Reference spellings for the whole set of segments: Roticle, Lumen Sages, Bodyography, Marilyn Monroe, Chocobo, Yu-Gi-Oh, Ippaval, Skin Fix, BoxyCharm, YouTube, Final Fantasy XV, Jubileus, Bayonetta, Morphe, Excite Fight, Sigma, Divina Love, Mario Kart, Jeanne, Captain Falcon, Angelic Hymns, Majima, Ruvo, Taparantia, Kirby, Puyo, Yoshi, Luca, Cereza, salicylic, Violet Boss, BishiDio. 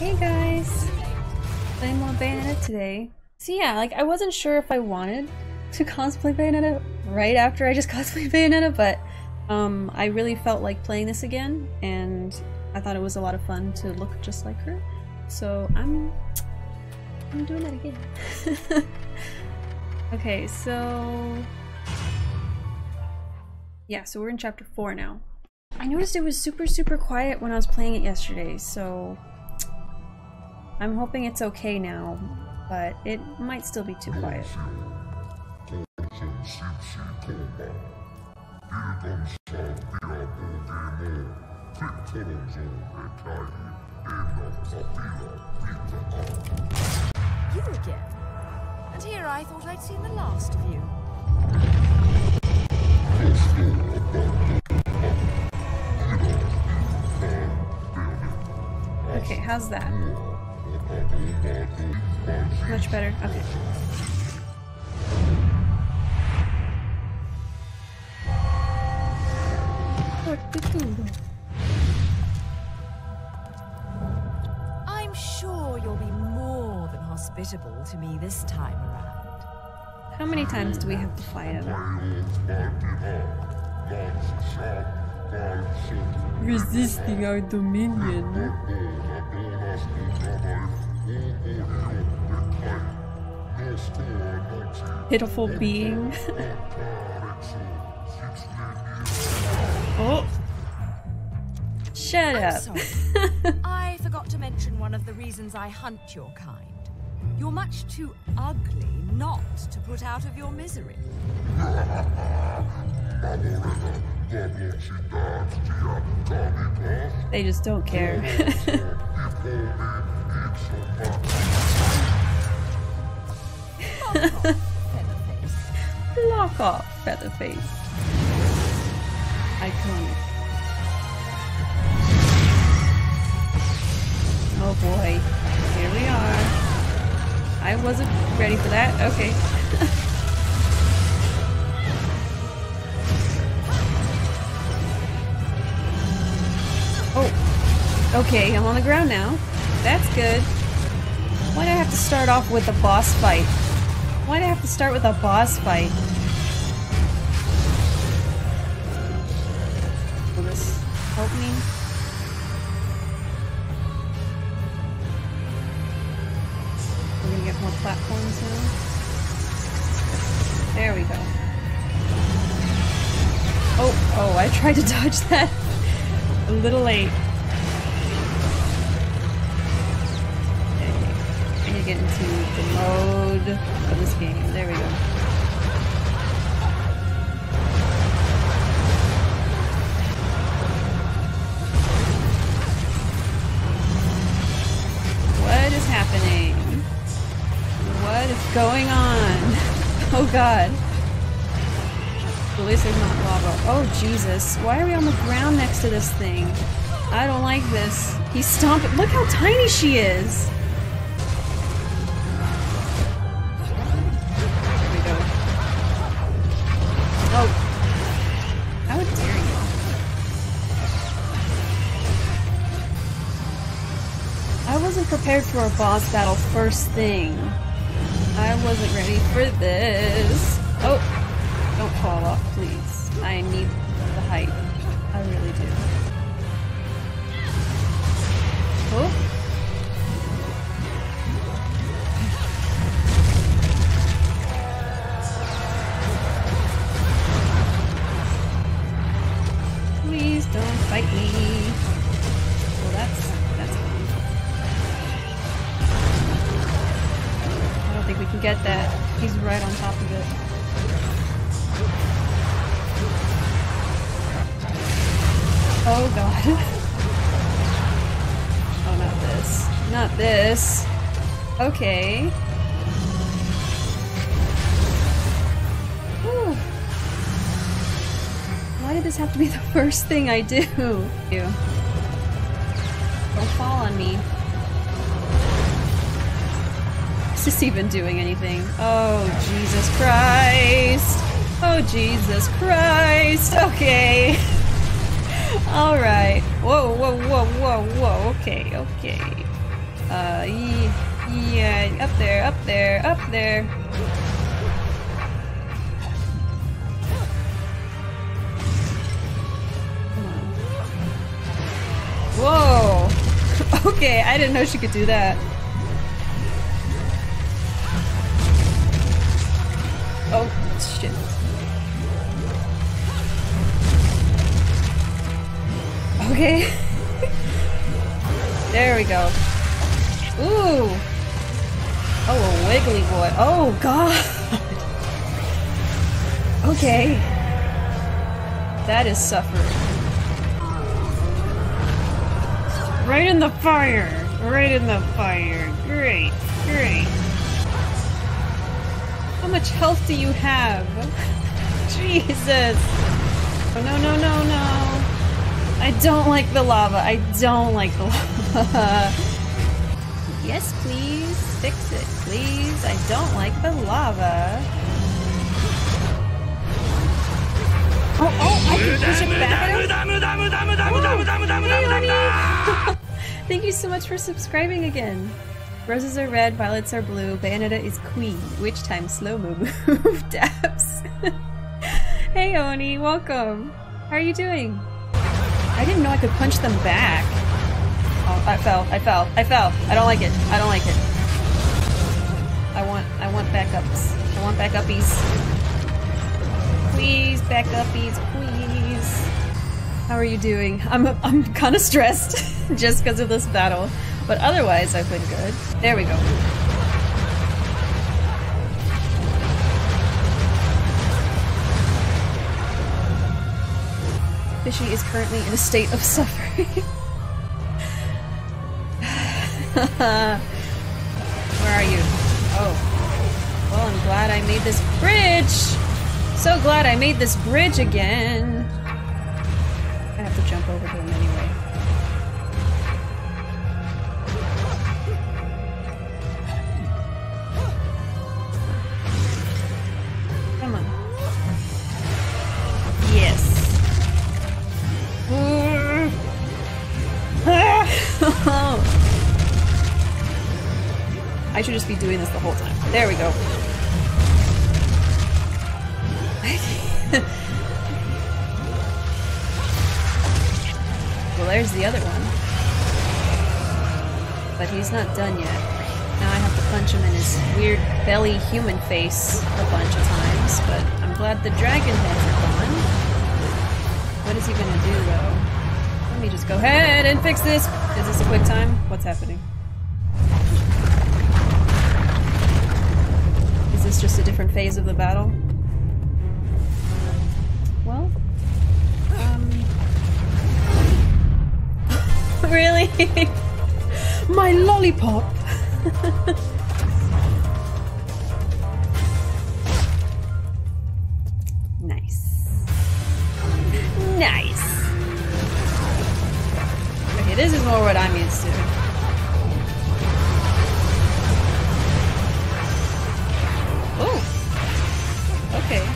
Hey guys! Playing more Bayonetta today. So yeah, like I wasn't sure if I wanted to cosplay Bayonetta right after I just cosplayed Bayonetta, but I really felt like playing this again, and I thought it was a lot of fun to look just like her. So I'm doing that again. Okay, so yeah, so we're in chapter 4 now. I noticed it was super quiet when I was playing it yesterday, so I'm hoping it's okay now, but it might still be too quiet. You again? And here I thought I'd seen the last of you. Okay, how's that? Much better? Okay. I'm sure you'll be more than hospitable to me this time around. How many times do we have to fight him? Resisting our dominion. Pitiful being. Oh! Shut up. I forgot to mention one of the reasons I hunt your kind. You're much too ugly not to put out of your misery. They just don't care. Lock off, Featherface. Iconic. Oh boy. Here we are. I wasn't ready for that. Okay. Oh. Okay, I'm on the ground now. That's good. Why do I have to start off with a boss fight? Why do I have to start with a boss fight? Will this help me? We're gonna get more platforms now. There we go. Oh, oh, I tried to dodge that. A little late. Get into the mode of this game. There we go. What is happening? What is going on? Oh god. At least there's not lava. Oh Jesus. Why are we on the ground next to this thing? I don't like this. He's stomping. Look how tiny she is! Prepared for a boss battle first thing. I wasn't ready for this. Oh, don't fall off, please. I need the height. I really do. Oh. Please don't fight me. Well, that's fine. I think we can get that. He's right on top of it. Oh god. Oh, not this. Not this. Okay. Whew. Why did this have to be the first thing I do? Don't fall on me. Is this even doing anything? Oh Jesus Christ! Oh Jesus Christ! Okay. All right. Whoa! Whoa! Whoa! Whoa! Whoa! Okay. Okay. Yeah, up there, up there, up there. Whoa! Okay, I didn't know she could do that. Oh, shit. Okay. There we go. Ooh! Oh, a wiggly boy. Oh, God! Okay. That is suffering. Right in the fire! Right in the fire. Great, great. How much health do you have? Jesus! Oh, no, no, no, no. I don't like the lava. I don't like the lava. Yes, please. Fix it, please. I don't like the lava. Oh, I can push it back. Thank you so much for subscribing again. Roses are red, violets are blue, Bayonetta is queen, which time slow-mo move taps. Hey Oni, welcome. How are you doing? I didn't know I could punch them back. Oh, I fell, I fell, I fell. I don't like it, I don't like it. I want backups. I want back-uppies. Please, back-uppies, please. How are you doing? I'm kind of stressed just because of this battle, but otherwise I've been good. There we go. Fishy is currently in a state of suffering. Where are you? Oh. Well, I'm glad I made this bridge! So glad I made this bridge again! I have to jump over to him anyway. Come on. Yes. I should just be doing this the whole time. There we go. Well, there's the other one. But he's not done yet. Now I have to punch him in his weird belly human face a bunch of times, but I'm glad the dragon heads are gone. What is he gonna do, though? Let me just go ahead and fix this! Is this a quick time? What's happening? Is this just a different phase of the battle? Well, really? My lollipop! Nice. Nice! Okay, this is more what I'm used to. Oh! Okay.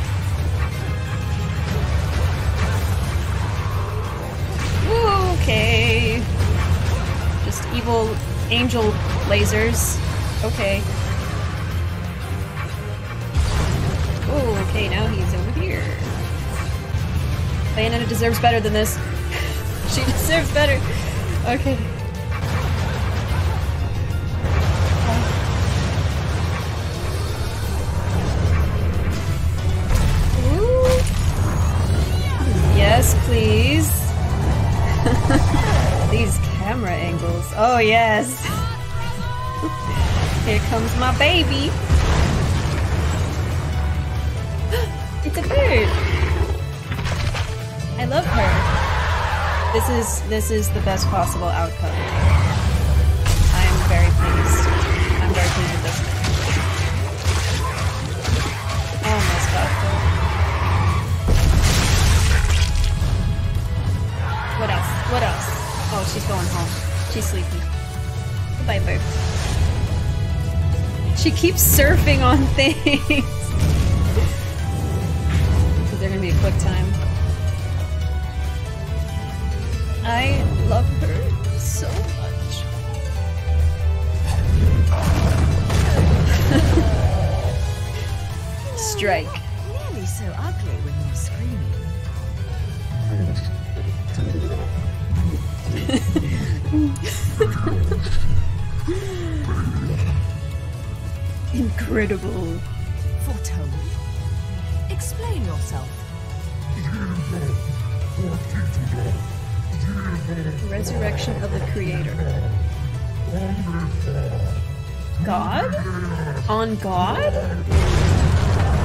Okay. Just evil angel lasers. Okay. Oh, okay, now he's over here. Bayonetta deserves better than this. She deserves better. Okay. Ooh. Yes, please. These camera angles. Oh, yes. Here comes my baby. It's a bird. I love her. This is the best possible outcome. I am very pleased. I'm very pleased with this. Oh, my God. What else? What else? Oh, she's going home. She's sleepy. Goodbye, bird. She keeps surfing on things. Is there gonna be a quick time? I love her so much. Drake. Not nearly so ugly when you're screaming. Incredible. Foretold. Explain yourself. Resurrection of the Creator. God? On God?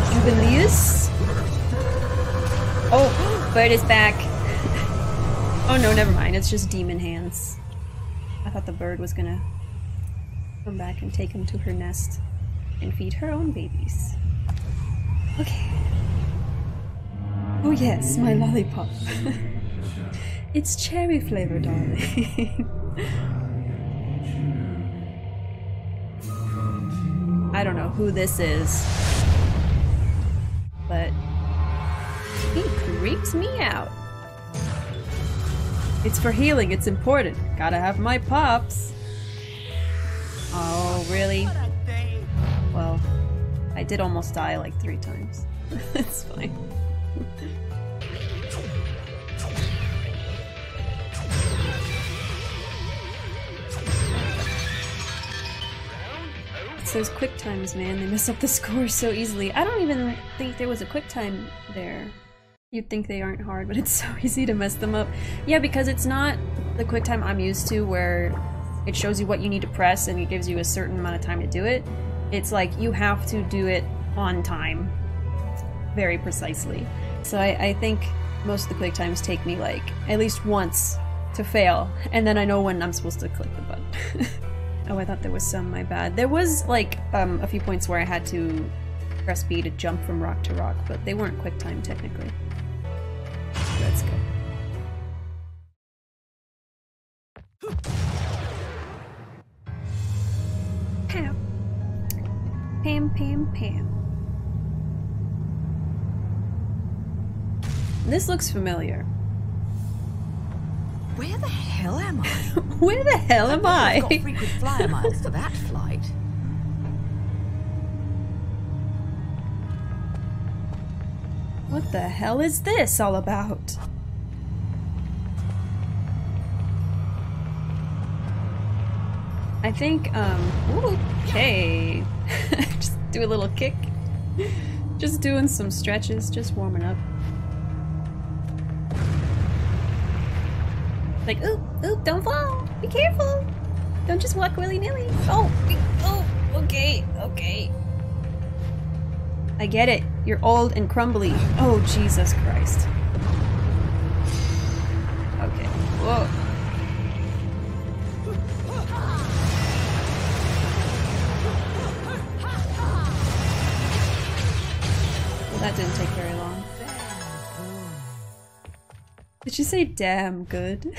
Jubileus? Oh, but it's back. Oh no, never mind. It's just demon hands. I thought the bird was gonna come back and take him to her nest and feed her own babies. Okay. Oh yes, my lollipop. It's cherry flavor, darling. I don't know who this is, but he creeps me out. It's for healing, it's important. Gotta have my pops. Oh, really? Well, I did almost die like 3 times. It's fine. Those quick times, man, they mess up the score so easily. I don't even think there was a quick time there. You'd think they aren't hard, but it's so easy to mess them up. Yeah, because it's not the quick time I'm used to where it shows you what you need to press and it gives you a certain amount of time to do it. It's like you have to do it on time, very precisely. So I think most of the quick times take me like at least once to fail, and then I know when I'm supposed to click the button. Oh, I thought there was some, my bad. There was, like, a few points where I had to press B to jump from rock to rock, but they weren't quick time, technically. So that's good. Pam. Pam, pam, pam. This looks familiar. Where the hell am I? Where the hell am I? I've got frequent flyer miles for that flight. What the hell is this all about? I think, okay. Just do a little kick. Just doing some stretches, just warming up. Like, oop, oop, don't fall! Be careful! Don't just walk willy-nilly! Oh! Oh! Okay, okay. I get it. You're old and crumbly. Oh, Jesus Christ. Okay. Whoa. Well, that didn't take very long. Did you say damn good?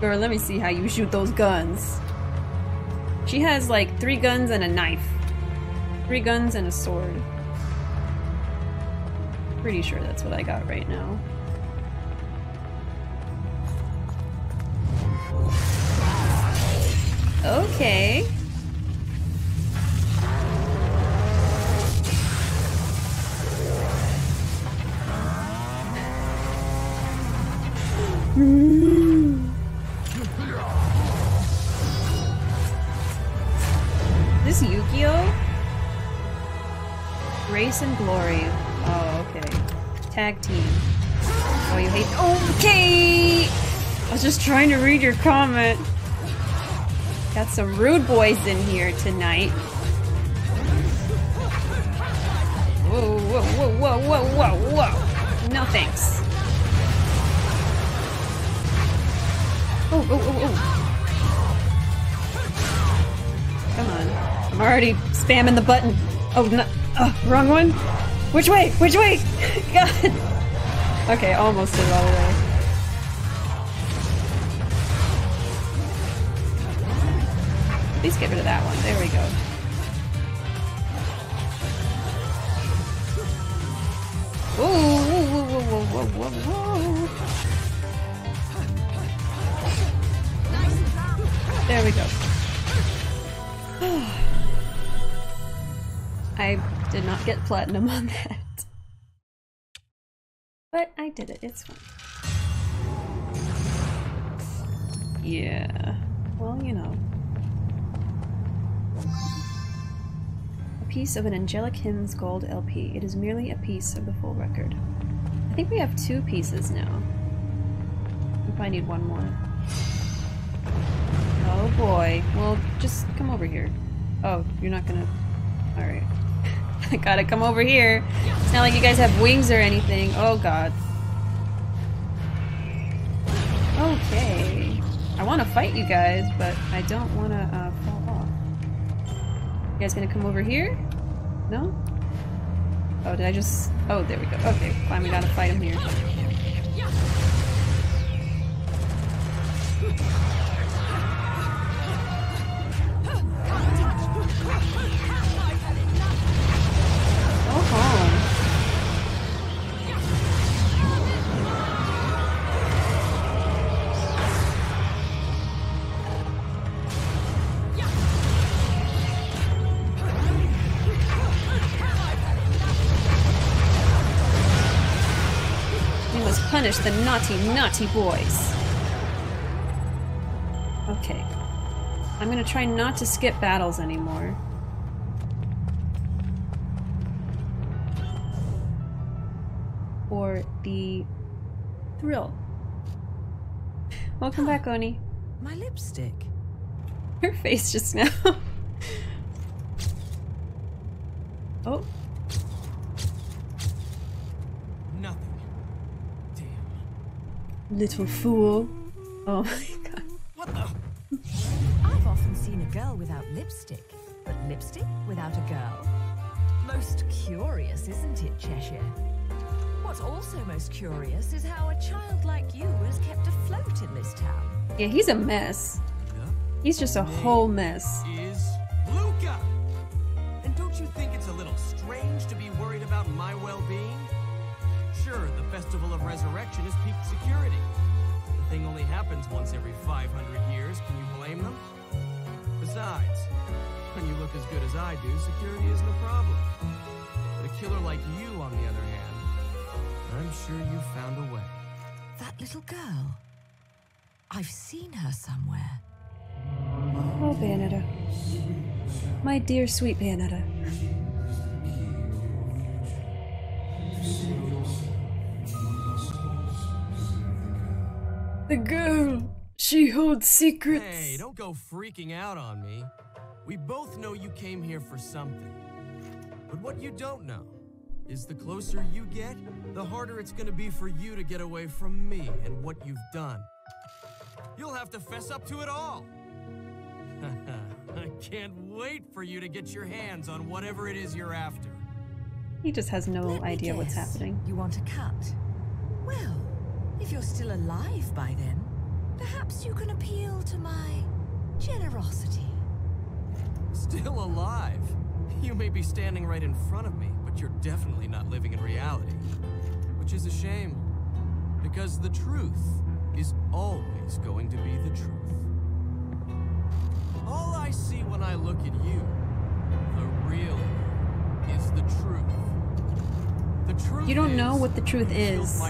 Girl, let me see how you shoot those guns. She has like 3 guns and a knife. 3 guns and a sword. Pretty sure that's what I got right now. Okay. This Yu-Gi-Oh? Grace and Glory. Oh, okay. Tag team. Oh, you hate- Okay! I was just trying to read your comment. Got some rude boys in here tonight. Whoa, whoa, whoa, whoa, whoa, whoa, whoa! No thanks. Oh, oh, oh, oh. Come on. I'm already spamming the button. Oh, no. Wrong one? Which way? Which way? God. Okay, almost did it all the way. At least get rid of that one. There we go. Whoa, whoa, whoa, whoa, whoa, whoa, whoa. There we go. I Did not get platinum on that. But I did it, it's fine. Yeah. Well, you know. A piece of an Angelic Hymns gold LP. It is merely a piece of the full record. I think we have 2 pieces now. We probably need 1 more. Oh boy. Well, just come over here. Oh, you're not gonna... Alright. I gotta come over here. It's not like you guys have wings or anything. Oh god. Okay. I wanna fight you guys, but I don't wanna fall off. You guys gonna come over here? No? Oh, did I just... Oh, there we go. Okay, fine, we gotta fight him here. Punish the naughty, naughty boys. Okay. I'm gonna try not to skip battles anymore. For the thrill. Welcome back, Oni. My lipstick. Her face just now. Oh. Little fool. Oh my god. What the? I've often seen a girl without lipstick, but lipstick without a girl. Most curious, isn't it, Cheshire? What's also most curious is how a child like you is kept afloat in this town. Yeah, he's a mess. He's just a whole mess. Is Luca. And don't you think it's a little strange to be worried about my well-being? Sure, the Festival of Resurrection is peak security. The thing only happens once every 500 years. Can you blame them? Besides, when you look as good as I do, security isn't a problem. But a killer like you, on the other hand, I'm sure you found a way. That little girl. I've seen her somewhere. Oh, Bayonetta. My dear, sweet Bayonetta. The girl, she holds secrets. Hey, don't go freaking out on me. We both know you came here for something. But what you don't know is the closer you get, the harder it's gonna be for you to get away from me and what you've done. You'll have to fess up to it all. I can't wait for you to get your hands on whatever it is you're after. He just has no idea what's happening. You want a cut? Well, if you're still alive by then, perhaps you can appeal to my generosity. Still alive? You may be standing right in front of me, but you're definitely not living in reality. Which is a shame, because the truth is always going to be the truth. All I see when I look at you, the real you, is the truth. You don't know what the truth is.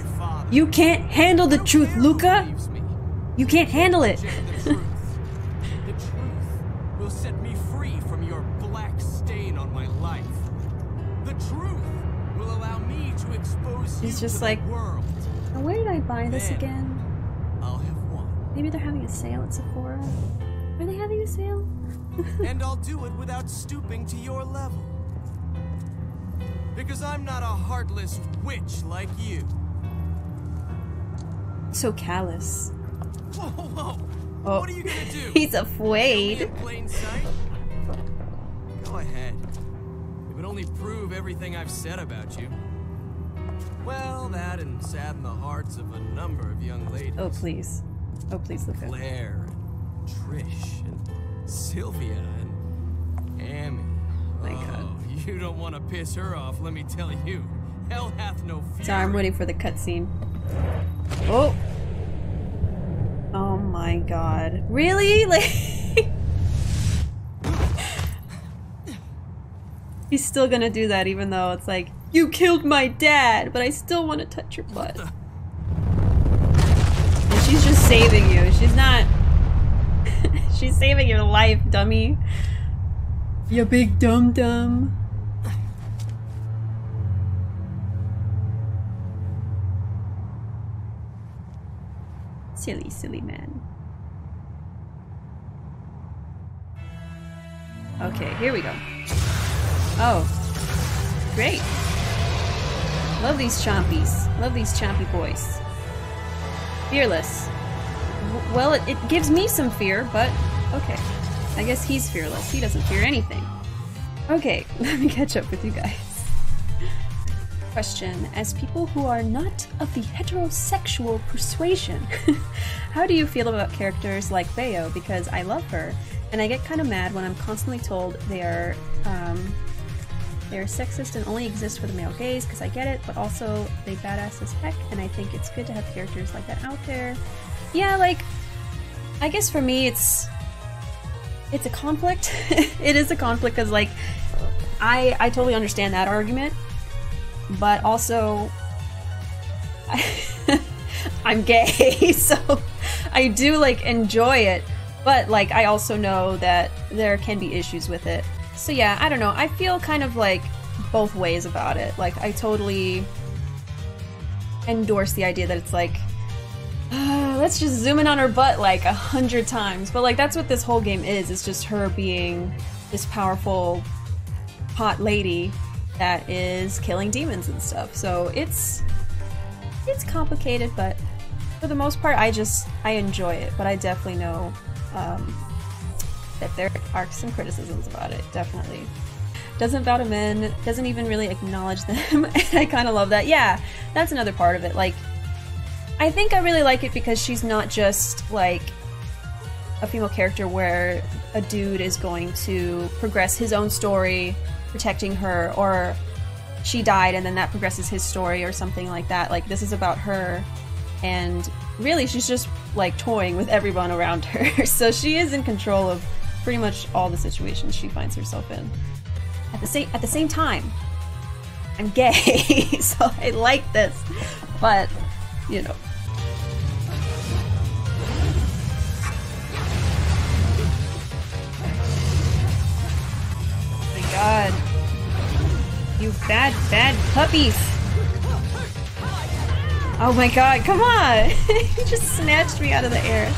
You can't handle the truth, Luca. You can't handle it. The truth will set me free from your black stain on my life. The truth will allow me to expose you to the world. Oh, where did I buy this again? I'll have one. Maybe they're having a sale at Sephora. Are they having a sale? And I'll do it without stooping to your level. Because I'm not a heartless witch like you. So callous. Whoa, whoa, whoa. Oh. What are you gonna do? He's afraid. In plain sight? Go ahead. It would only prove everything I've said about you. Well, that and sadden the hearts of a number of young ladies. Oh, please. Oh, please, look at Claire, and Trish, and Sylvia, and Amy. Oh, my God. You don't want to piss her off, let me tell you. Hell hath no fear. Sorry, I'm waiting for the cutscene. Oh! Oh my god. Really? Like... He's still gonna do that even though it's like, you killed my dad, but I still want to touch your butt. And she's just saving you. She's not... She's saving your life, dummy. You big dum-dum. Silly, silly man. Okay, here we go. Oh. Great. Love these chompies. Love these chompy boys. Fearless. Well, it gives me some fear, but okay. I guess he's fearless. He doesn't fear anything. Okay, let me catch up with you guys. Question. As people who are not of the heterosexual persuasion, how do you feel about characters like Bayo? Because I love her, and I get kind of mad when I'm constantly told they are sexist and only exist for the male gaze, because I get it, but also they badass as heck, and I think it's good to have characters like that out there. Yeah, like, I guess for me it's a conflict. It is a conflict, because like, I totally understand that argument, but also I'm gay, so I do like enjoy it, but like I also know that there can be issues with it. So yeah, I don't know, I feel kind of like both ways about it. Like, I totally endorse the idea that it's like, let's just zoom in on her butt like 100 times. But like, that's what this whole game is. It's just her being this powerful hot lady that is killing demons and stuff. So it's complicated, but for the most part, I enjoy it. But I definitely know that there are some criticisms about it. Definitely doesn't vow to men. Doesn't even really acknowledge them. And I kind of love that. Yeah, that's another part of it. Like, I think I really like it because she's not just like a female character where a dude is going to progress his own story protecting her, or she died and then that progresses his story or something like that. Like, this is about her, and really she's just like toying with everyone around her. So she is in control of pretty much all the situations she finds herself in. At the same time, I'm gay, so I like this, but you know. God. You bad, bad puppies! Oh my god, come on! You just snatched me out of the air.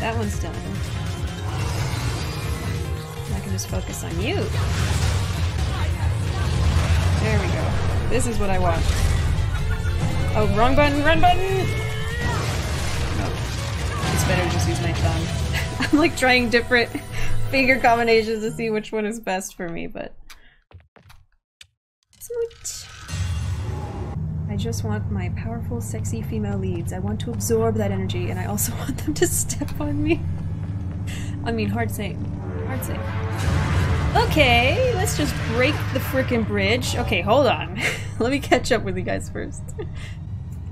That one's done. I can just focus on you. There we go. This is what I want. Oh, wrong button, run button! It's better to just use my thumb. I'm like trying different finger combinations to see which one is best for me, but... Sweet. I just want my powerful, sexy female leads. I want to absorb that energy, and I also want them to step on me. I mean, hard saying. Hard saying. Okay, let's just break the frickin' bridge. Okay, hold on. Let me catch up with you guys first.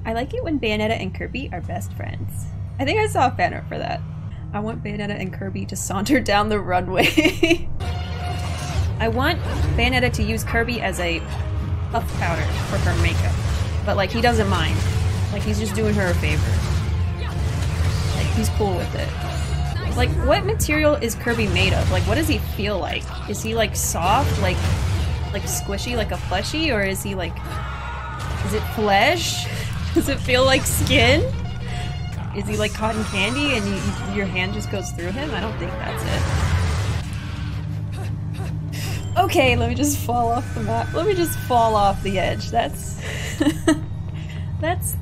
I like it when Bayonetta and Kirby are best friends. I think I saw a fan art for that. I want Bayonetta and Kirby to saunter down the runway. I want Bayonetta to use Kirby as a puff powder for her makeup. But like, he doesn't mind. Like, he's just doing her a favor. Like, he's cool with it. Like, what material is Kirby made of? Like, what does he feel like? Is he like soft? Like squishy? Like a plushie? Or is he like... Is it flesh? Does it feel like skin? Is he like cotton candy and your hand just goes through him? I don't think that's it. Okay, let me just fall off the map. Let me just fall off the edge. That's...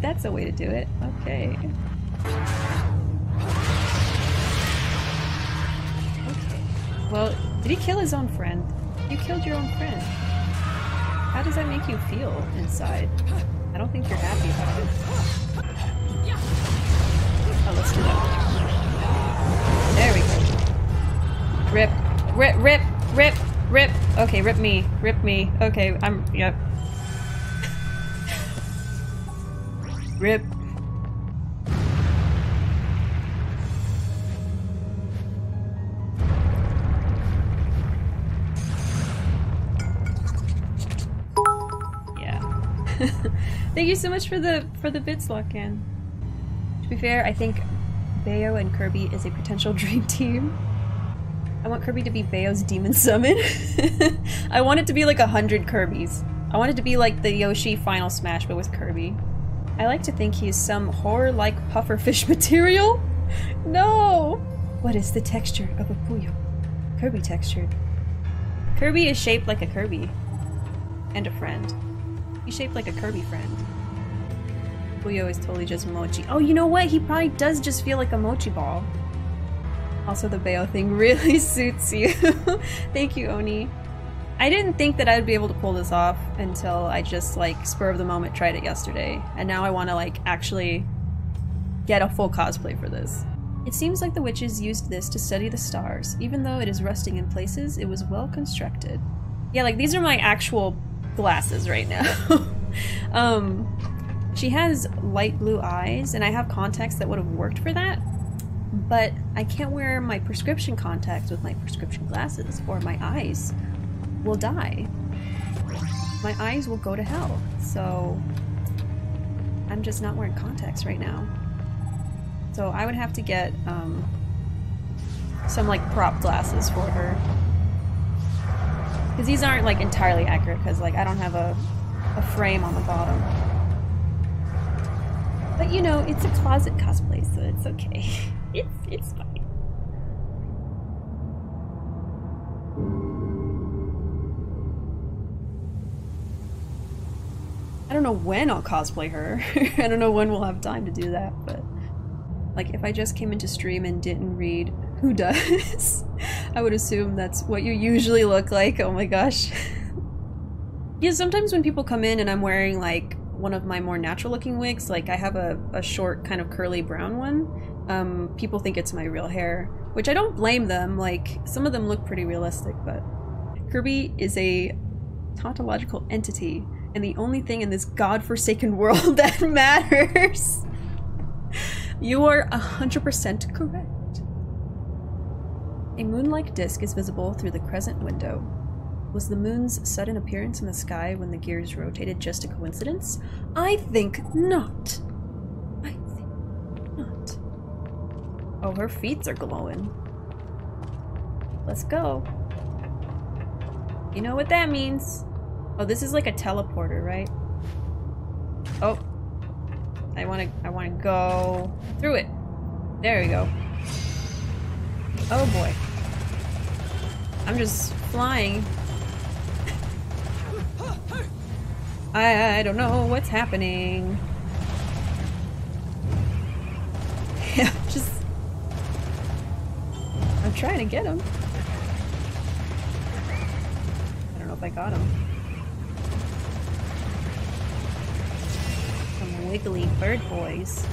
that's a way to do it. Okay. Okay. Well, did he kill his own friend? You killed your own friend. How does that make you feel inside? I don't think you're happy about it. Oh, let's do that. There we go. Rip. Rip, rip, rip, rip. Okay, rip me. Rip me. Okay, I'm... Yep. Rip. Thank you so much for the bits, Lock-in. To be fair, I think Bayo and Kirby is a potential dream team. I want Kirby to be Bayo's Demon Summon. I want it to be like 100 Kirbys. I want it to be like the Yoshi Final Smash, but with Kirby. I like to think he's some horror-like pufferfish material. No! What is the texture of a Puyo? Kirby textured. Kirby is shaped like a Kirby. And a friend. He's shaped like a Kirby friend. Puyo is totally just mochi. Oh, you know what? He probably does just feel like a mochi ball. Also, the Bayo thing really suits you. Thank you, Oni. I didn't think that I'd be able to pull this off until I just, like, spur of the moment tried it yesterday. And now I want to, like, actually get a full cosplay for this. It seems like the witches used this to study the stars. Even though it is rusting in places, it was well constructed. Yeah, like, these are my actual glasses right now. She has light blue eyes, and I have contacts that would have worked for that. But I can't wear my prescription contacts with my prescription glasses, or my eyes will die. My eyes will go to hell, so I'm just not wearing contacts right now. So I would have to get some like prop glasses for her. Because these aren't like entirely accurate, because like I don't have a frame on the bottom. But you know, it's a closet cosplay, so it's okay. It's fine. I don't know when I'll cosplay her. I don't know when we'll have time to do that, but like if I just came into stream and didn't read who does, I would assume that's what you usually look like. Oh my gosh. Yeah, sometimes when people come in and I'm wearing like one of my more natural looking wigs, like I have a short kind of curly brown one, people think it's my real hair, which I don't blame them. Like, some of them look pretty realistic, but Kirby is a tautological entity and the only thing in this godforsaken world that matters. You are 100% correct. A moon-like disc is visible through the crescent window. Was the moon's sudden appearance in the sky when the gears rotated just a coincidence? I think not. Oh, her feet are glowing. Let's go. You know what that means. Oh, this is like a teleporter, right? Oh. I wanna go through it. There we go. Oh boy. I'm just flying. I don't know what's happening. Yeah, just I'm trying to get him. I don't know if I got him. Some wiggly bird boys.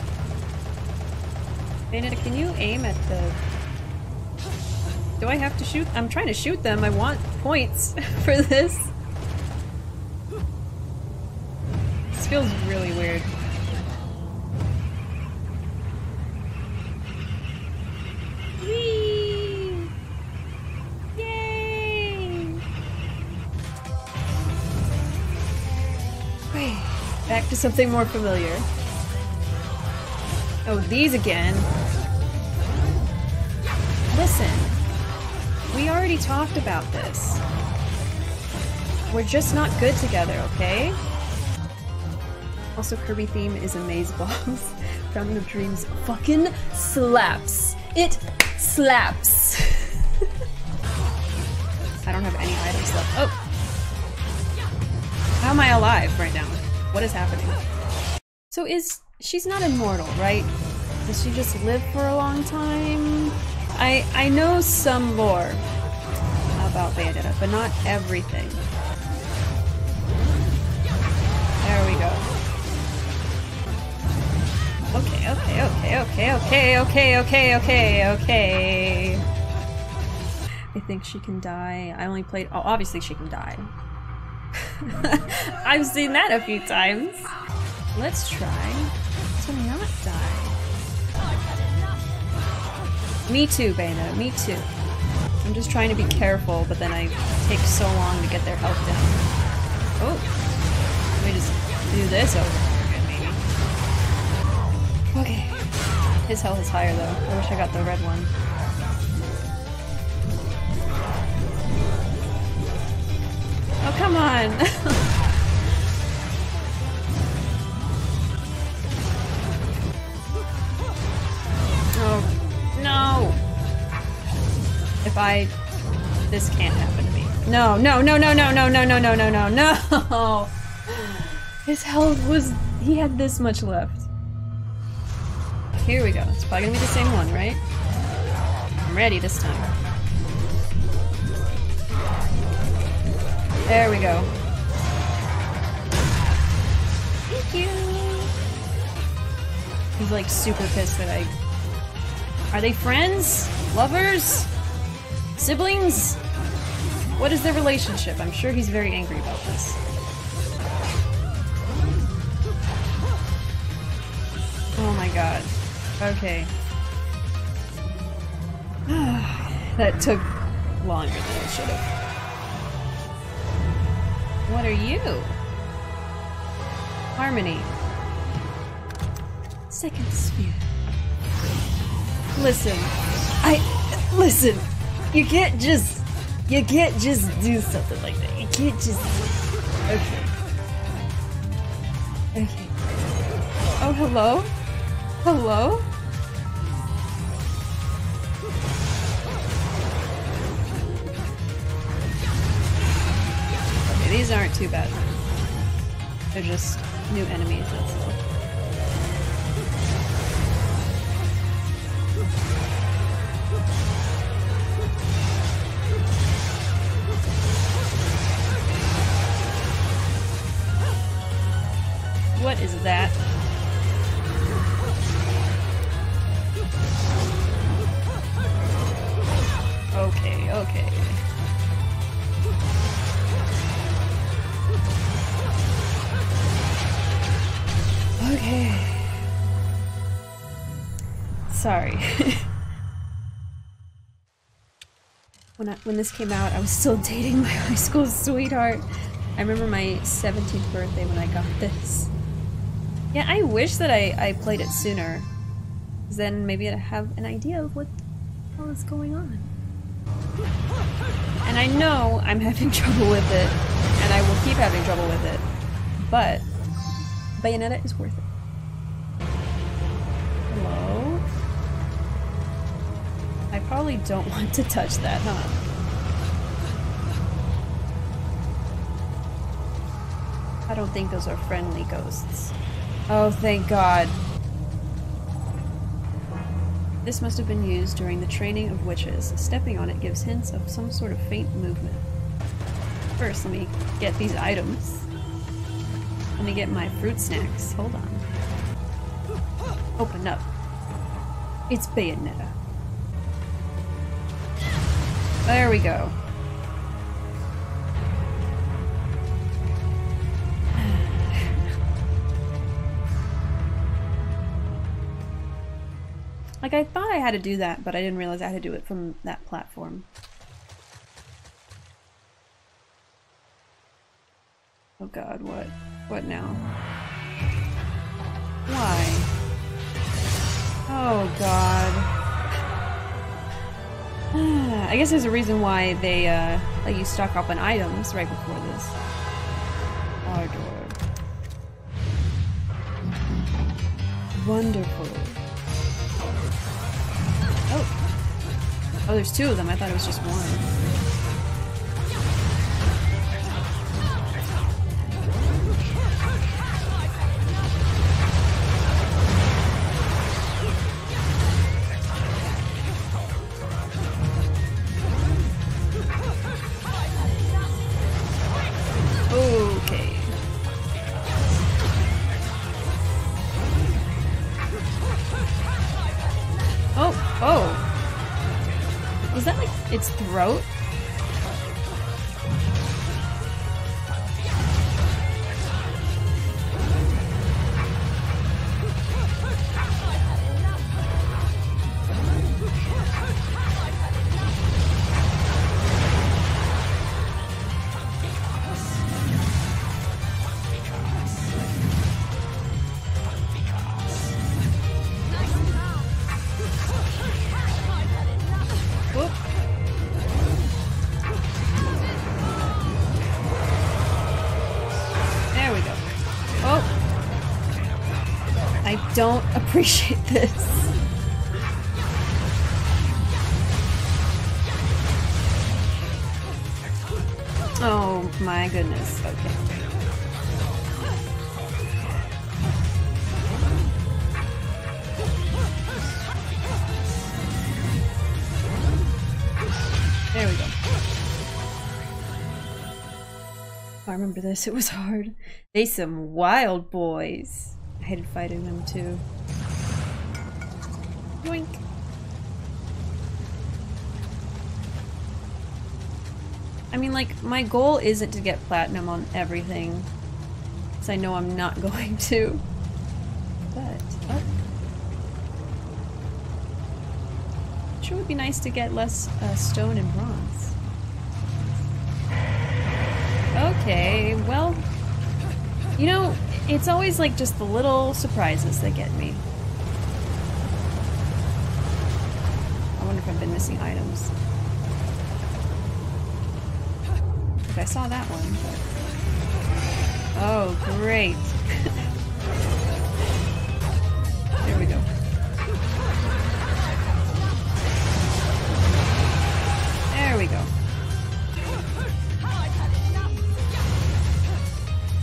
Bayonetta, can you aim at the... Do I have to shoot? I'm trying to shoot them. I want points for this. This feels really weird. Back to something more familiar. Oh, these again. Listen, we already talked about this. We're just not good together, okay? Also, Kirby theme is a maze bombs. Fountain of Dreams fucking slaps. It slaps. I don't have any items left. Oh. How am I alive right now? What is happening? So she's not immortal, right? Does she just live for a long time? I know some lore about Bayonetta, but not everything. There we go. Okay. I think she can die. I only played- oh, obviously she can die. I've seen that a few times. Let's try to not die. Me too, Bayonetta, me too. I'm just trying to be careful, but then I take so long to get their health down. Oh, let me just do this over. his health is higher though. I wish I got the red one. Oh, come on! Oh, no! If I... This can't happen to me. No, no, no, no, no, no, no, no, no, no, no, no! His health was... He had this much left. Here we go. It's probably gonna be the same one, right? I'm ready this time. There we go. Thank you! He's like super pissed that I... Are they friends? Lovers? Siblings? What is their relationship? I'm sure he's very angry about this. Oh my god. Okay. That took longer than it should have. What are you? Harmony. Second sphere. Listen. Listen. You can't just do something like that. You can't just... Okay. Okay. Oh, hello? Hello? These aren't too bad. They're just new enemies, that's all. What is that? Okay, okay. Okay. Sorry. When this came out, I was still dating my high school sweetheart. I remember my 17th birthday when I got this. Yeah, I wish that I played it sooner. Because then maybe I'd have an idea of what the hell is going on. And I know I'm having trouble with it, and I will keep having trouble with it, but Bayonetta is worth it. Hello? I probably don't want to touch that, huh? I don't think those are friendly ghosts. Oh, thank God. This must have been used during the training of witches. Stepping on it gives hints of some sort of faint movement. First, let me get these items. Let me get my fruit snacks. Hold on. Open up. It's Bayonetta. There we go. Like, I thought I had to do that, but I didn't realize I had to do it from that platform. Oh god, what? What now? Why? Oh god. I guess there's a reason why they let you stock up on items right before this. Our door. Wonderful. Oh. Oh, there's two of them. I thought it was just one. Throat? don't appreciate this. Oh my goodness, okay. There we go. I remember this, it was hard. They some wild boys. I hated fighting them too. Yoink. I mean, like, my goal isn't to get platinum on everything, because I know I'm not going to, but oh. Sure would be nice to get less stone and bronze. Okay, well, you know, it's always like just the little surprises that get me. I wonder if I've been missing items. I saw that one, but... Oh, great. There we go. There we go.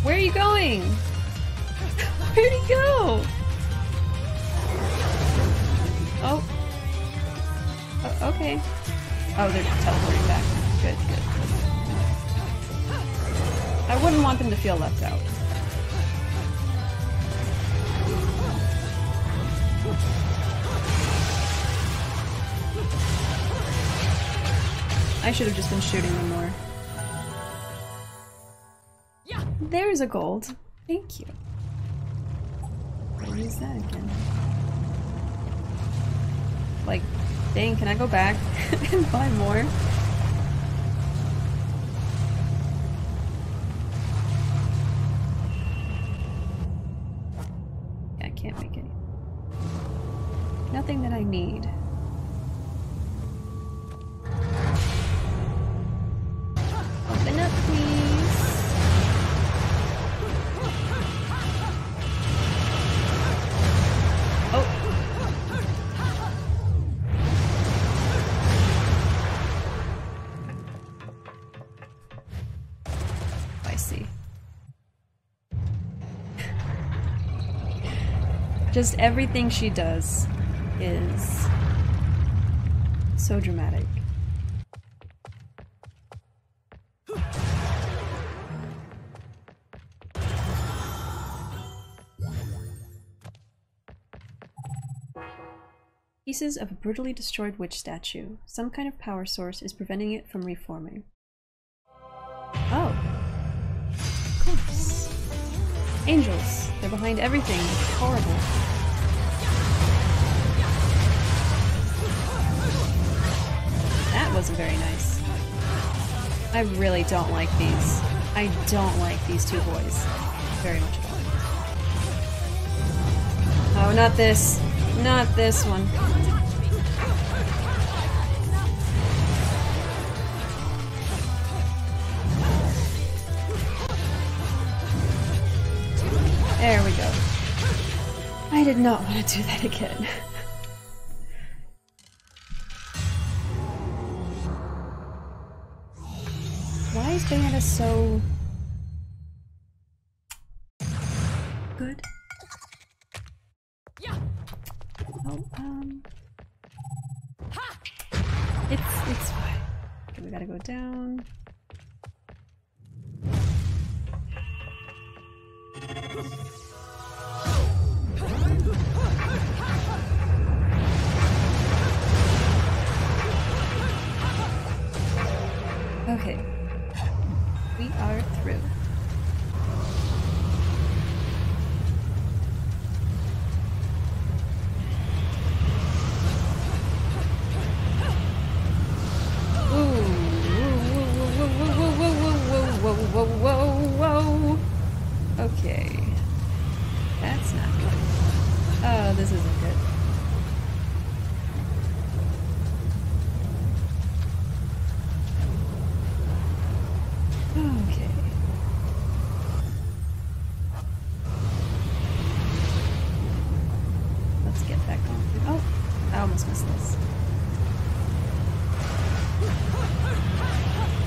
Where are you going? Where'd he go? Oh. Okay. Oh, they're teleporting back. Good, good. I wouldn't want them to feel left out. I should have just been shooting them more. Yeah. There's a gold. Thank you. What is that again? Like, dang, can I go back and buy more? Can't make any. Nothing that I need. Open up, please. Oh. I see. Just everything she does is so dramatic. Pieces of a brutally destroyed witch statue. Some kind of power source is preventing it from reforming. Oh. Of course. Angels. They're behind everything. It's horrible. That wasn't very nice. I really don't like these. I don't like these two boys. Very much at all. Oh, not this. Not this one. There we go. I did not want to do that again. Why is Bayonetta so... good? Yeah. Oh, it's fine. Okay, we gotta go down. Okay, we are through. Whoa. Okay. That's not good. Oh, this isn't good. Okay. Let's get that going. Oh, I almost missed this.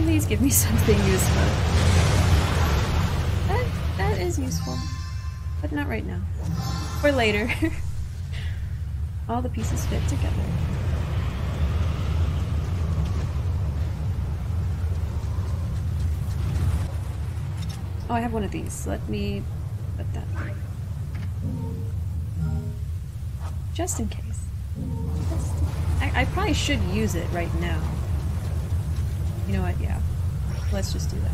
Please give me something useful. That is useful. But not right now. Or later. All the pieces fit together. Oh, I have one of these. Let me put that there. Just in case. I probably should use it right now. You know what? Yeah. Let's just do that.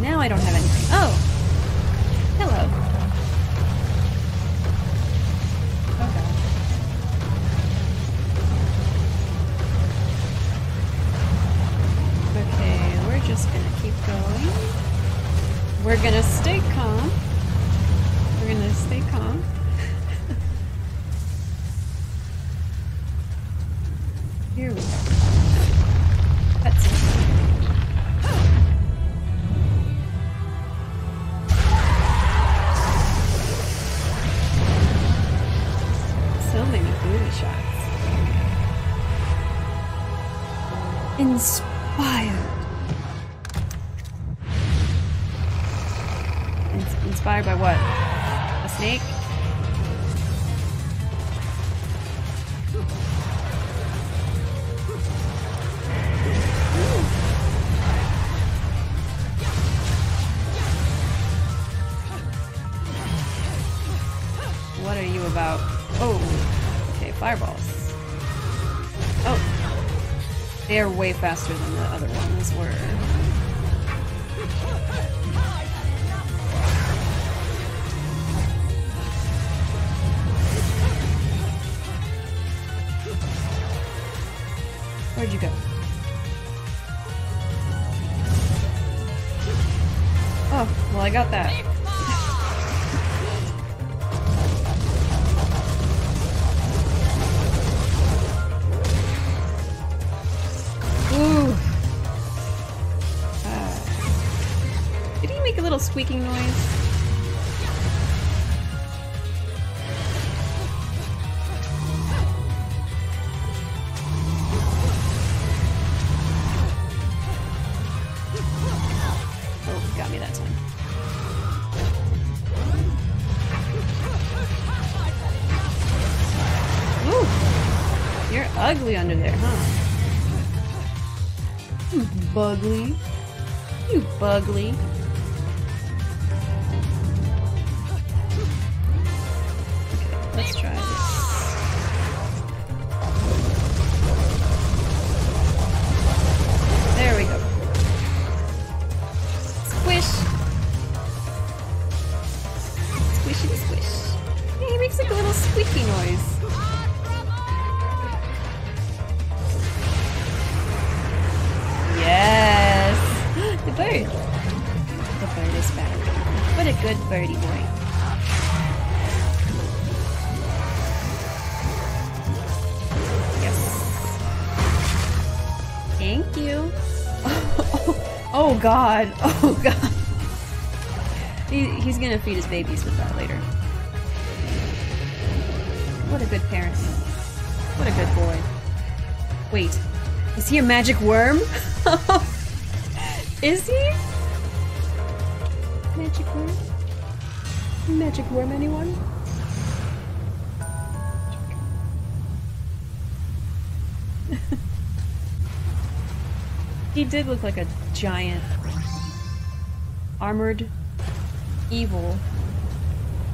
Now I don't have anything. Oh! Hello. Okay. Okay, we're just gonna keep going. We're gonna stay calm. We're gonna stay calm. Here we go. Inspired. Inspired by what? A snake? What are you about? Oh, okay, fireballs. They are way faster than the other ones were. Where'd you go? Oh, well I got that. Squeaking noise. Oh, got me that time. Ooh, you're ugly under there, huh? You bugly. You bugly. God, oh God. He's gonna feed his babies with that later. What a good parent. What a good boy. Wait, is he a magic worm? Is he? Magic worm? Magic worm, anyone? He did look like a giant, armored, evil,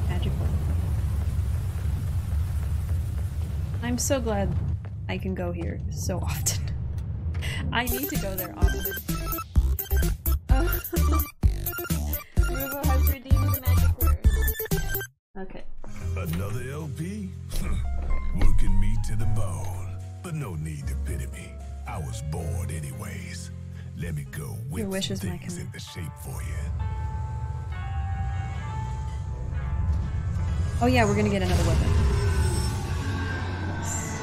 magical. I'm so glad I can go here so often. I need to go there often. Oh. Ruvo has redeemed the magic word. Okay. Another LP? Working me to the bone, but no need to pity me. I was bored anyways. Let me go with your wishes, my things in the shape for you. Oh yeah, we're gonna get another weapon. Yes.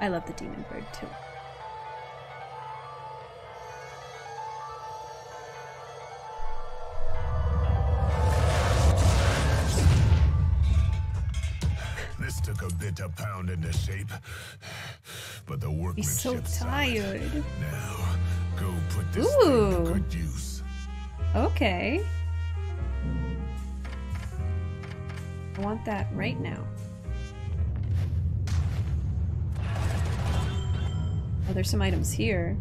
I love the demon bird too. it to pound into shape, but the workmanship's so tired. Solid. Now, go put this thing to good use. Okay. I want that right now. Oh, there's some items here.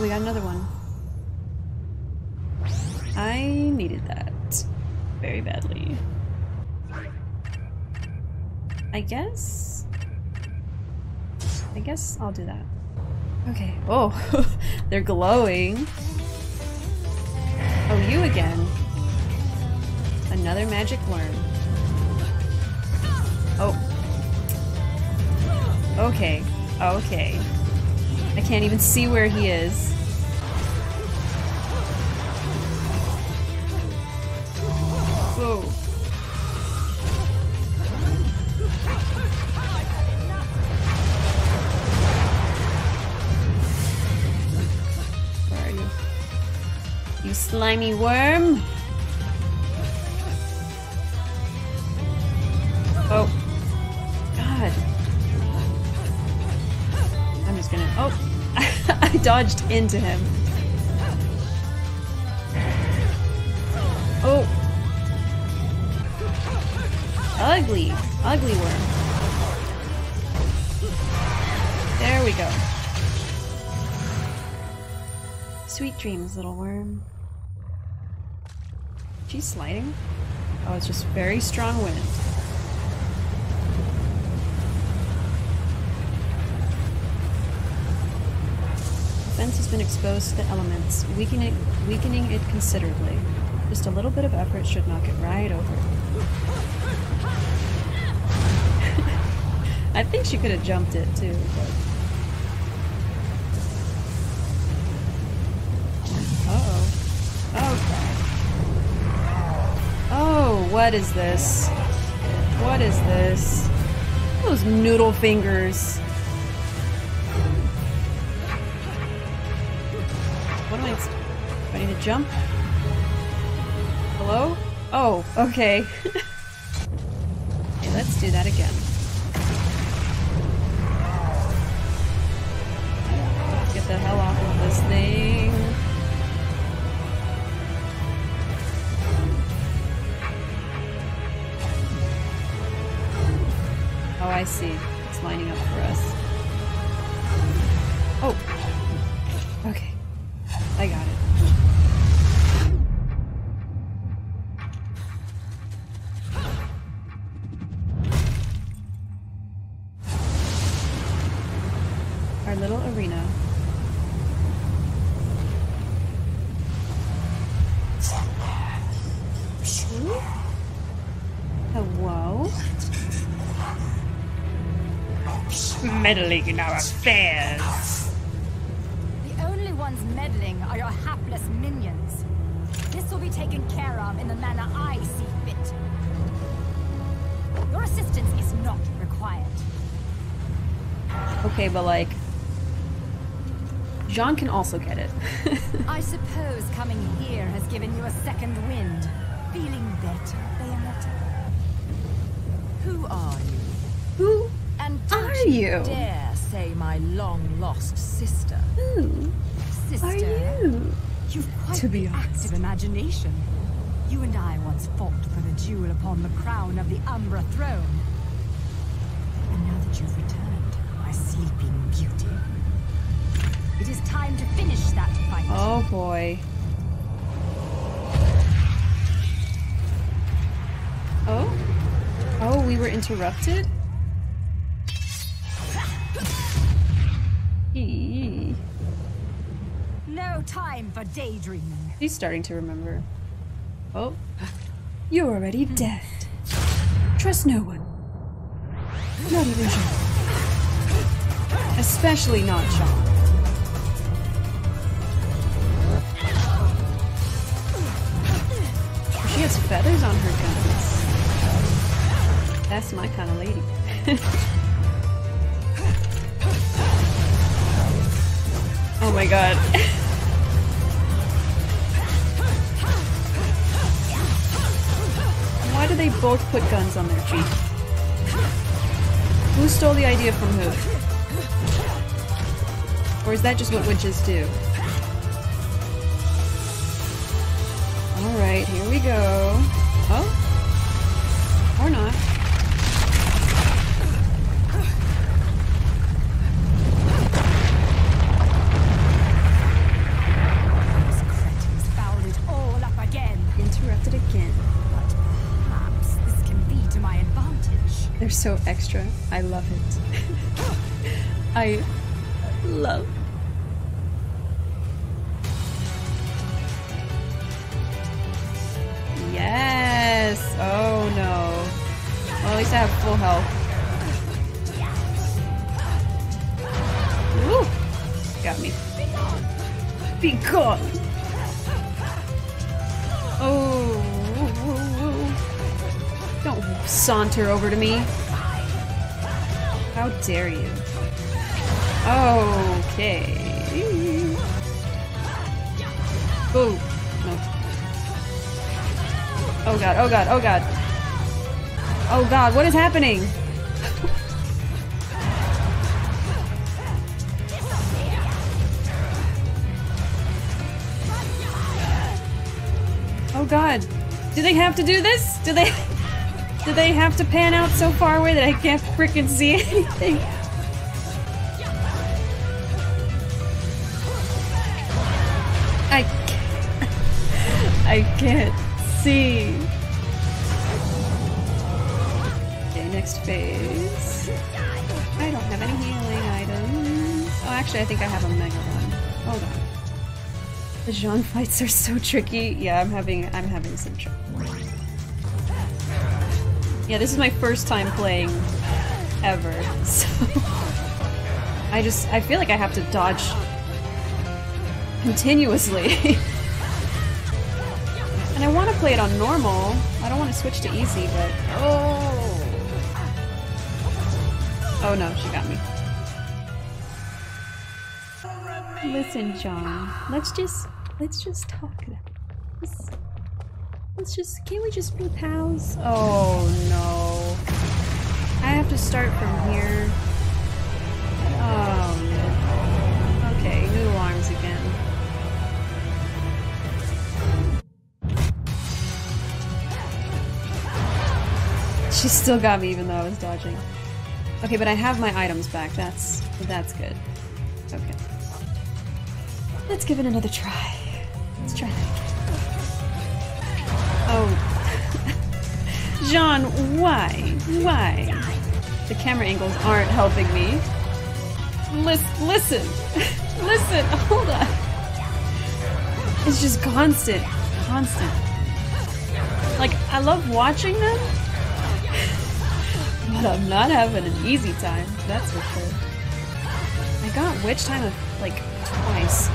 Oh, we got another one. I needed that very badly. I guess I'll do that. Okay. Oh, they're glowing. Oh, you again. Another magic worm. Oh. Okay. Okay. I can't even see where he is. Whoa. Where are you? You slimy worm! Oh. God. I'm just gonna... Oh! I dodged into him. Oh. Ugly. Ugly worm. There we go. Sweet dreams, little worm. She's sliding. Oh, it's just very strong wind. Fence has been exposed to the elements, weakening it considerably. Just a little bit of effort should knock it right over. I think she could have jumped it too, but... Uh-oh. Okay. Oh, what is this? What is this? Those noodle fingers. I need to jump. Hello? Oh, okay. Okay, let's do that again. Let's get the hell off of this thing. Oh, I see. It's lining up for us. Oh. Okay. I got it. Little arena. Ooh. Hello? Meddling in our affairs. The only ones meddling are your hapless minions. This will be taken care of in the manner I see fit. Your assistance is not required. Okay, but like... Jeanne can also get it. I suppose coming here has given you a second wind. Feeling better, Bayonetta. Who are you? Who and are you? And don't you dare say my long-lost sister. Who are you? You've quite an active imagination. You and I once fought for the jewel upon the crown of the Umbra throne. And now that you've returned, my sleeping beauty... It is time to finish that fight. Oh boy. Oh? Oh, we were interrupted? Eee. No time for daydreaming. He's starting to remember. Oh. You're already dead. Trust no one. Not even Jeanne. Especially not Jeanne. She has feathers That's my kind of lady. Oh my god. Why do they both put guns on their feet? Who stole the idea from who? Or is that just what witches do? Alright, here we go. Oh? Or not. They're so extra. I love it. I love. Yes! Oh no. Well, at least I have full health. Woo! Got me. Be gone! Oh. Don't saunter over to me. How dare you? Okay. Boo. No. Oh god, oh god, oh god. Oh god, what is happening? Oh god. Do they have to do this? Do they have to pan out so far away that I can't frickin' see anything? I can't see. Okay, next phase. I don't have any healing items. Oh, actually, I think I have a mega one. Hold on. The Jeanne fights are so tricky. Yeah, I'm having some trouble. Yeah, this is my first time playing ever, so I feel like I have to dodge continuously. And I want to play it on normal. I don't want to switch to easy, but oh! Oh no, she got me. Listen, Jeanne, let's just talk now. Can't we just be pals? Oh no. I have to start from here. Oh no. Okay, new alarms again. She still got me even though I was dodging. Okay, but I have my items back. That's good. Okay. Let's give it another try. Let's try that again. Oh. Jeanne, why? Why? The camera angles aren't helping me. Listen! Listen! Hold on! It's just constant. Constant. Like, I love watching them, but I'm not having an easy time. That's for sure. I got witch time of, like, twice.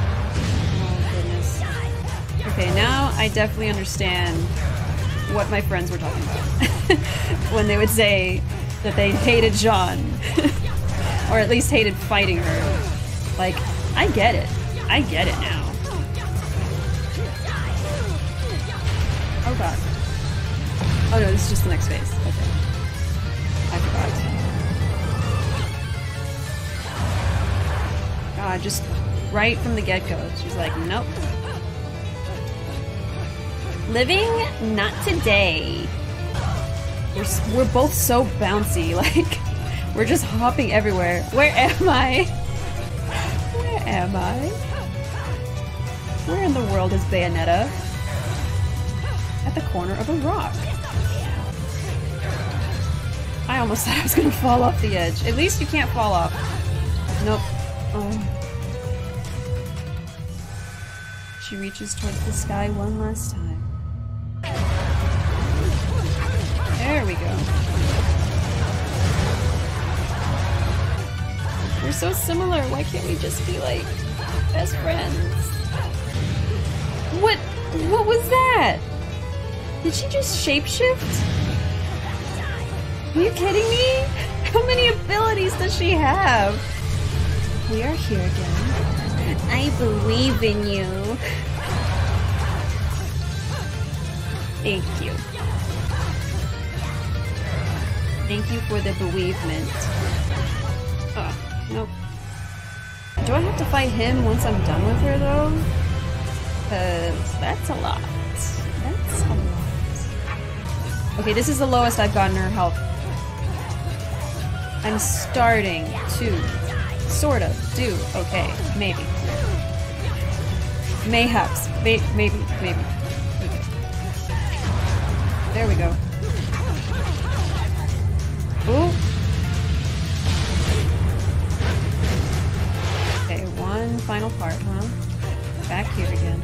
Okay, now I definitely understand what my friends were talking about when they would say that they hated Jeanne, or at least hated fighting her. Like, I get it now. Oh god. Oh no, this is just the next phase. Okay. I forgot. God, just right from the get-go, she's like, nope. Living? Not today. We're both so bouncy, like, we're just hopping everywhere. Where am I? Where am I? Where in the world is Bayonetta? At the corner of a rock. I almost thought I was gonna fall off the edge. At least you can't fall off. Nope. She reaches towards the sky one last time. There we go. We're so similar, why can't we just be like best friends? What was that? Did she just shapeshift? Are you kidding me? How many abilities does she have? We are here again. I believe in you. Thank you. Thank you for the bereavement. Oh, nope. Do I have to fight him once I'm done with her, though? Because that's a lot. That's a lot. Okay, this is the lowest I've gotten her health. I'm starting to sort of do okay. Maybe. Mayhaps. Maybe. There we go. Ooh. Okay, one final part, huh? Back here again.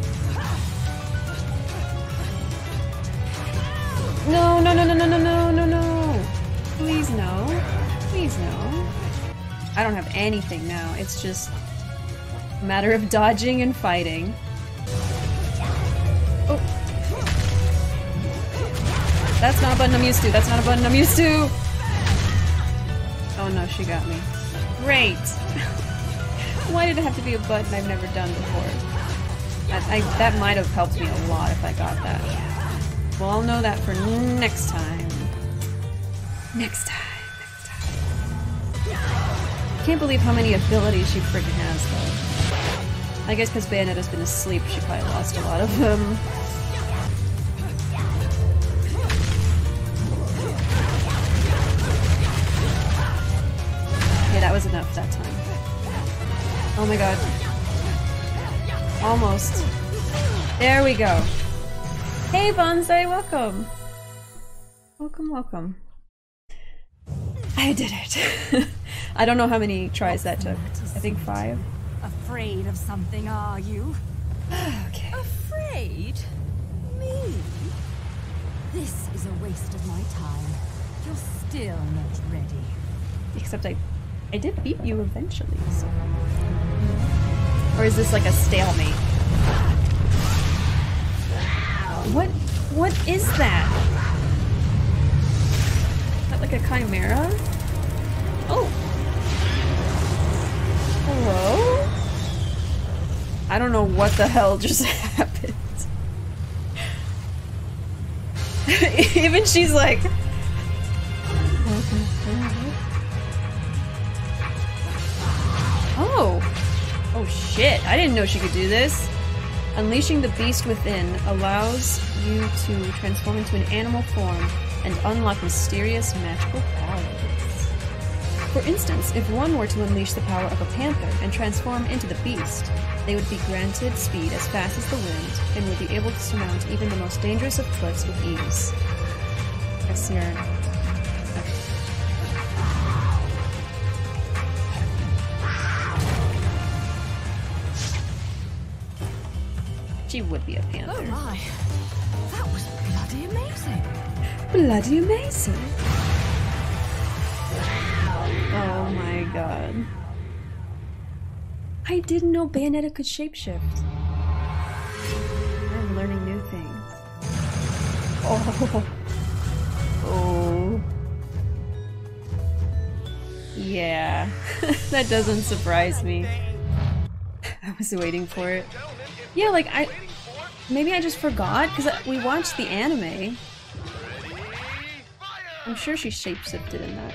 No. Please no. Please no. I don't have anything now. It's just a matter of dodging and fighting. Oh. That's not a button I'm used to. That's not a button I'm used to. Oh no, she got me. Great! Why did it have to be a button I've never done before? That might have helped me a lot if I got that. Well, I'll know that for next time. Next time. Can't believe how many abilities she freaking has, though. I guess because Bayonetta's been asleep, she probably lost a lot of them. That was enough that time. Oh my god. Almost. There we go. Hey Bonsai, welcome! Welcome. I did it. I don't know how many tries that took. I think 5. Afraid of something, are you? Okay. Afraid? Me? This is a waste of my time. You're still not ready. Except I did beat you eventually, so... Or is this like a stalemate? What is that? Is that like a chimera? Oh! Hello? I don't know what the hell just happened. Even she's like... Oh shit, I didn't know she could do this. Unleashing the beast within allows you to transform into an animal form and unlock mysterious magical powers. For instance, if one were to unleash the power of a panther and transform into the beast, they would be granted speed as fast as the wind and would be able to surmount even the most dangerous of cliffs with ease. I sneered. She would be a panther. Oh my! That was bloody amazing. Oh my god! I didn't know Bayonetta could shapeshift. I'm learning new things. Oh. Yeah, that doesn't surprise me. I was waiting for it. Yeah, like, maybe I just forgot, because we watched the anime. I'm sure she shape-shifted in that.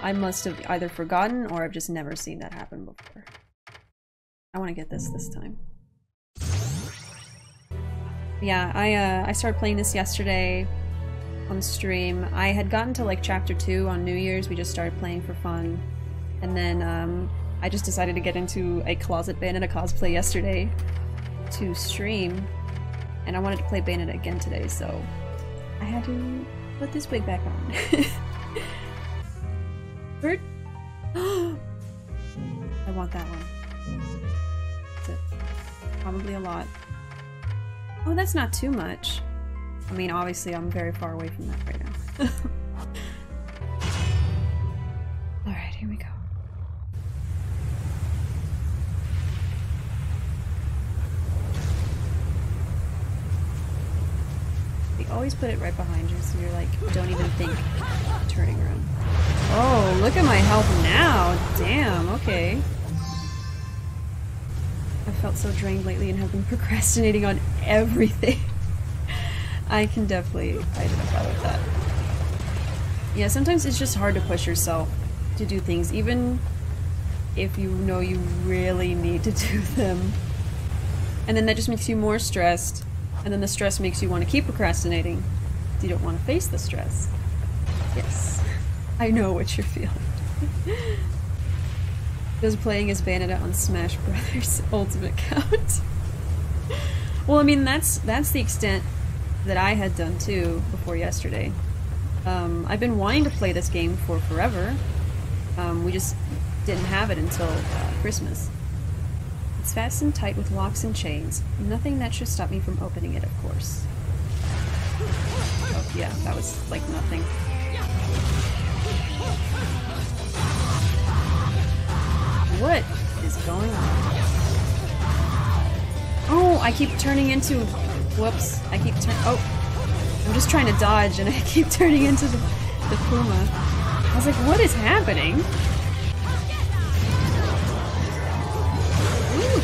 I must have either forgotten or I've just never seen that happen before. I want to get this time. Yeah, I started playing this yesterday on stream. I had gotten to like chapter 2 on New Year's. We just started playing for fun. And then I just decided to get into a closet Bayonetta cosplay yesterday to stream, and I wanted to play Bayonetta again today, so I had to put this wig back on. Bird? I want that one. That's it. Probably a lot. Oh, that's not too much. I mean, obviously I'm very far away from that right now. Alright, here we go. We always put it right behind you, so you're like, don't even think of turning around. Oh, look at my health now! Damn, okay. I've felt so drained lately and have been procrastinating on everything. I can definitely identify with that. Yeah, sometimes it's just hard to push yourself to do things, even if you know you really need to do them. And then that just makes you more stressed, and then the stress makes you want to keep procrastinating. You don't want to face the stress. Yes, I know what you're feeling. Does playing as Bayonetta on Smash Bros. Ultimate count? Well, I mean, that's the extent that I had done too before yesterday. I've been wanting to play this game for forever. We just didn't have it until Christmas. It's fastened tight with locks and chains. Nothing that should stop me from opening it, of course. Oh, yeah, that was like nothing. What is going on? Oh, I keep turning into... Whoops. I keep turning... Oh! I'm just trying to dodge and I keep turning into the Puma. I was like, what is happening? Ooh.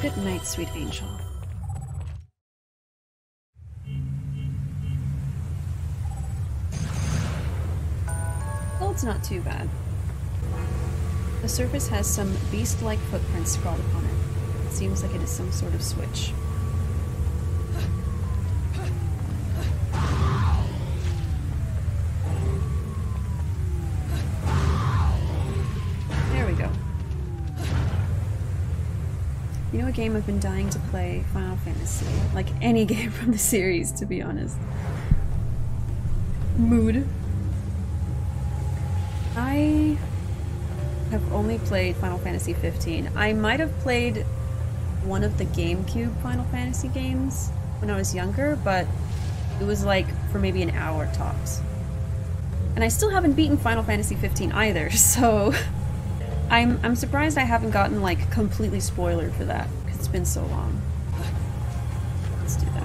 Good night, sweet angel. Well, it's not too bad. The surface has some beast-like footprints scrawled upon it. It seems like it is some sort of switch. There we go. You know, a game I've been dying to play? Final Fantasy. Like any game from the series, to be honest. Mood. I have only played Final Fantasy XV. I might have played one of the GameCube Final Fantasy games when I was younger, but it was like for maybe an hour tops. And I still haven't beaten Final Fantasy XV either, so I'm surprised I haven't gotten like completely spoilered for that, because it's been so long. Let's do that.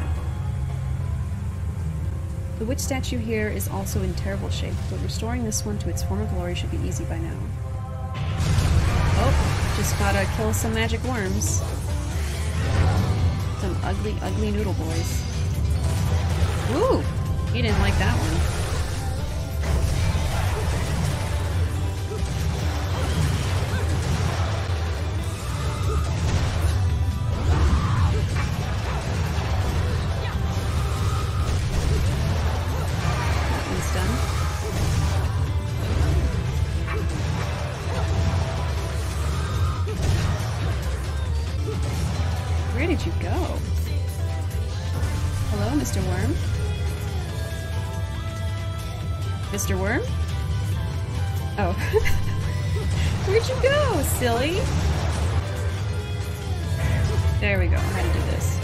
The witch statue here is also in terrible shape, but restoring this one to its former glory should be easy by now. Oh, just gotta kill some magic worms. Some ugly, ugly noodle boys. Ooh! You didn't like that one. That one's done. Where did you go? Hello, Mr. Worm? Mr. Worm? Oh. Where'd you go, silly? There we go, how to do this.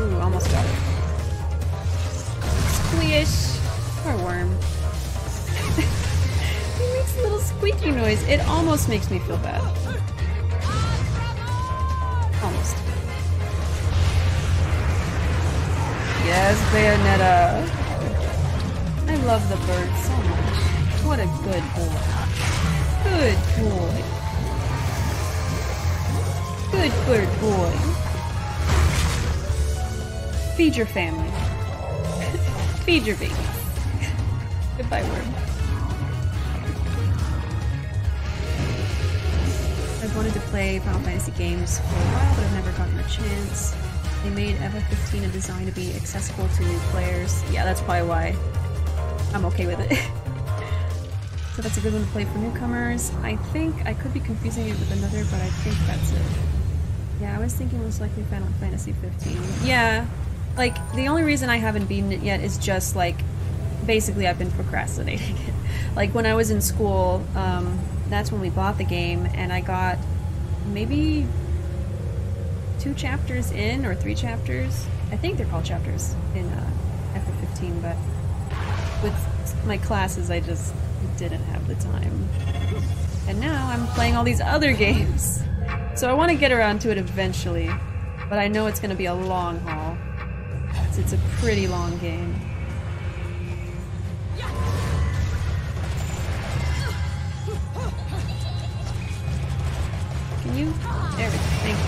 Ooh, almost got it. Squish! Poor worm. It makes a little squeaky noise. It almost makes me feel bad. Almost. Yes, Bayonetta. I love the bird so much. What a good boy. Good boy. Good bird boy. Feed your family. Feed your babies. Goodbye, worm. I've wanted to play Final Fantasy games for a while, but I've never gotten a chance. They made EVA 15 a design to be accessible to new players. Yeah, that's probably why I'm okay with it. So that's a good one to play for newcomers. I think I could be confusing it with another, but I think that's it. Yeah, I was thinking most likely Final Fantasy XV. Yeah, like, the only reason I haven't beaten it yet is just, like, basically I've been procrastinating it. Like, when I was in school, that's when we bought the game, and I got maybe 2 chapters in, or 3 chapters. I think they're called chapters in EVA 15, but with my classes, I just didn't have the time. And now I'm playing all these other games. So I want to get around to it eventually, but I know it's going to be a long haul. It's a pretty long game. Can you? There we go. Thank you.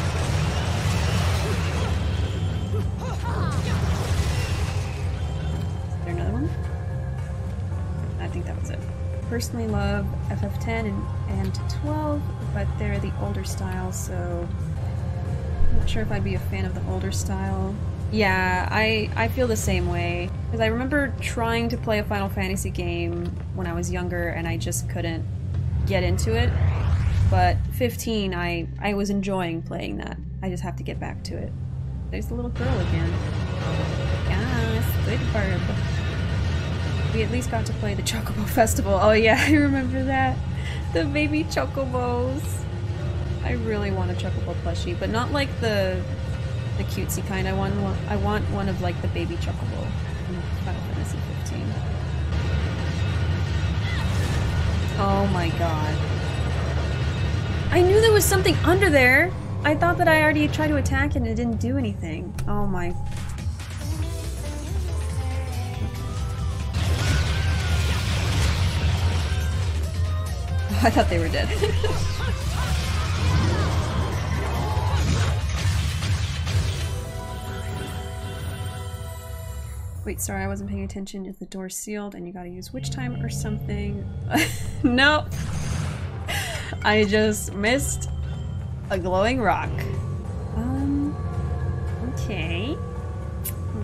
Is there another one? I think that was it. Personally love FF10 and 12, but they're the older style, so I'm not sure if I'd be a fan of the older style. Yeah, I feel the same way, because I remember trying to play a Final Fantasy game when I was younger and I just couldn't get into it, but 15, I was enjoying playing that. I just have to get back to it. There's the little girl again. Yes, good bird. We at least got to play the Chocobo Festival. Oh yeah, I remember that. The baby Chocobos. I really want a Chocobo plushie, but not like the cutesy kind. I want one of like the baby Chocobo in Final Fantasy XV. Oh my god. I knew there was something under there! I thought that I already tried to attack it and it didn't do anything. Oh my... I thought they were dead. Wait, sorry, I wasn't paying attention. If the door's sealed and you gotta use witch time or something. Nope. I just missed a glowing rock. Okay.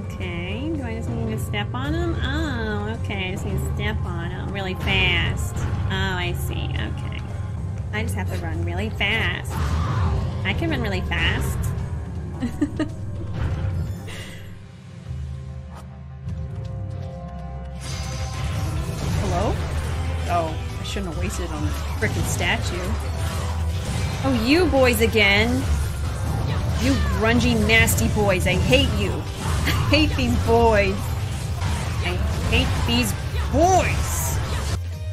Okay, do I just need to step on him? Oh, okay, I just need to step on him really fast. Oh, I see, okay. I just have to run really fast. I can run really fast. Hello? Oh, I shouldn't have wasted it on the frickin' statue. Oh, you boys again! You grungy, nasty boys, I hate you! I hate these boys! I hate these boys!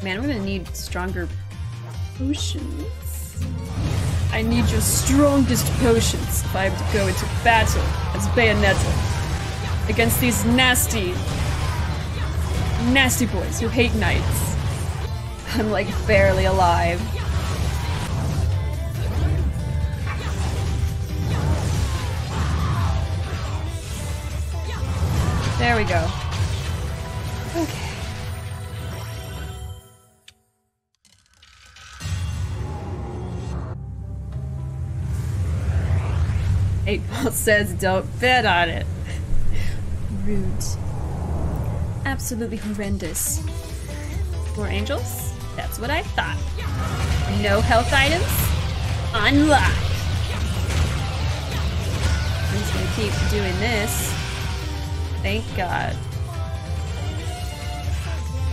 Man, I'm gonna need stronger potions. I need your strongest potions if I have to go into battle as Bayonetta against these nasty, nasty boys who hate knights. I'm like barely alive. There we go. Okay. Ippaval says don't bet on it. Rude. Absolutely horrendous. More angels? That's what I thought. No health items? Unlock! I'm just gonna keep doing this. Thank God.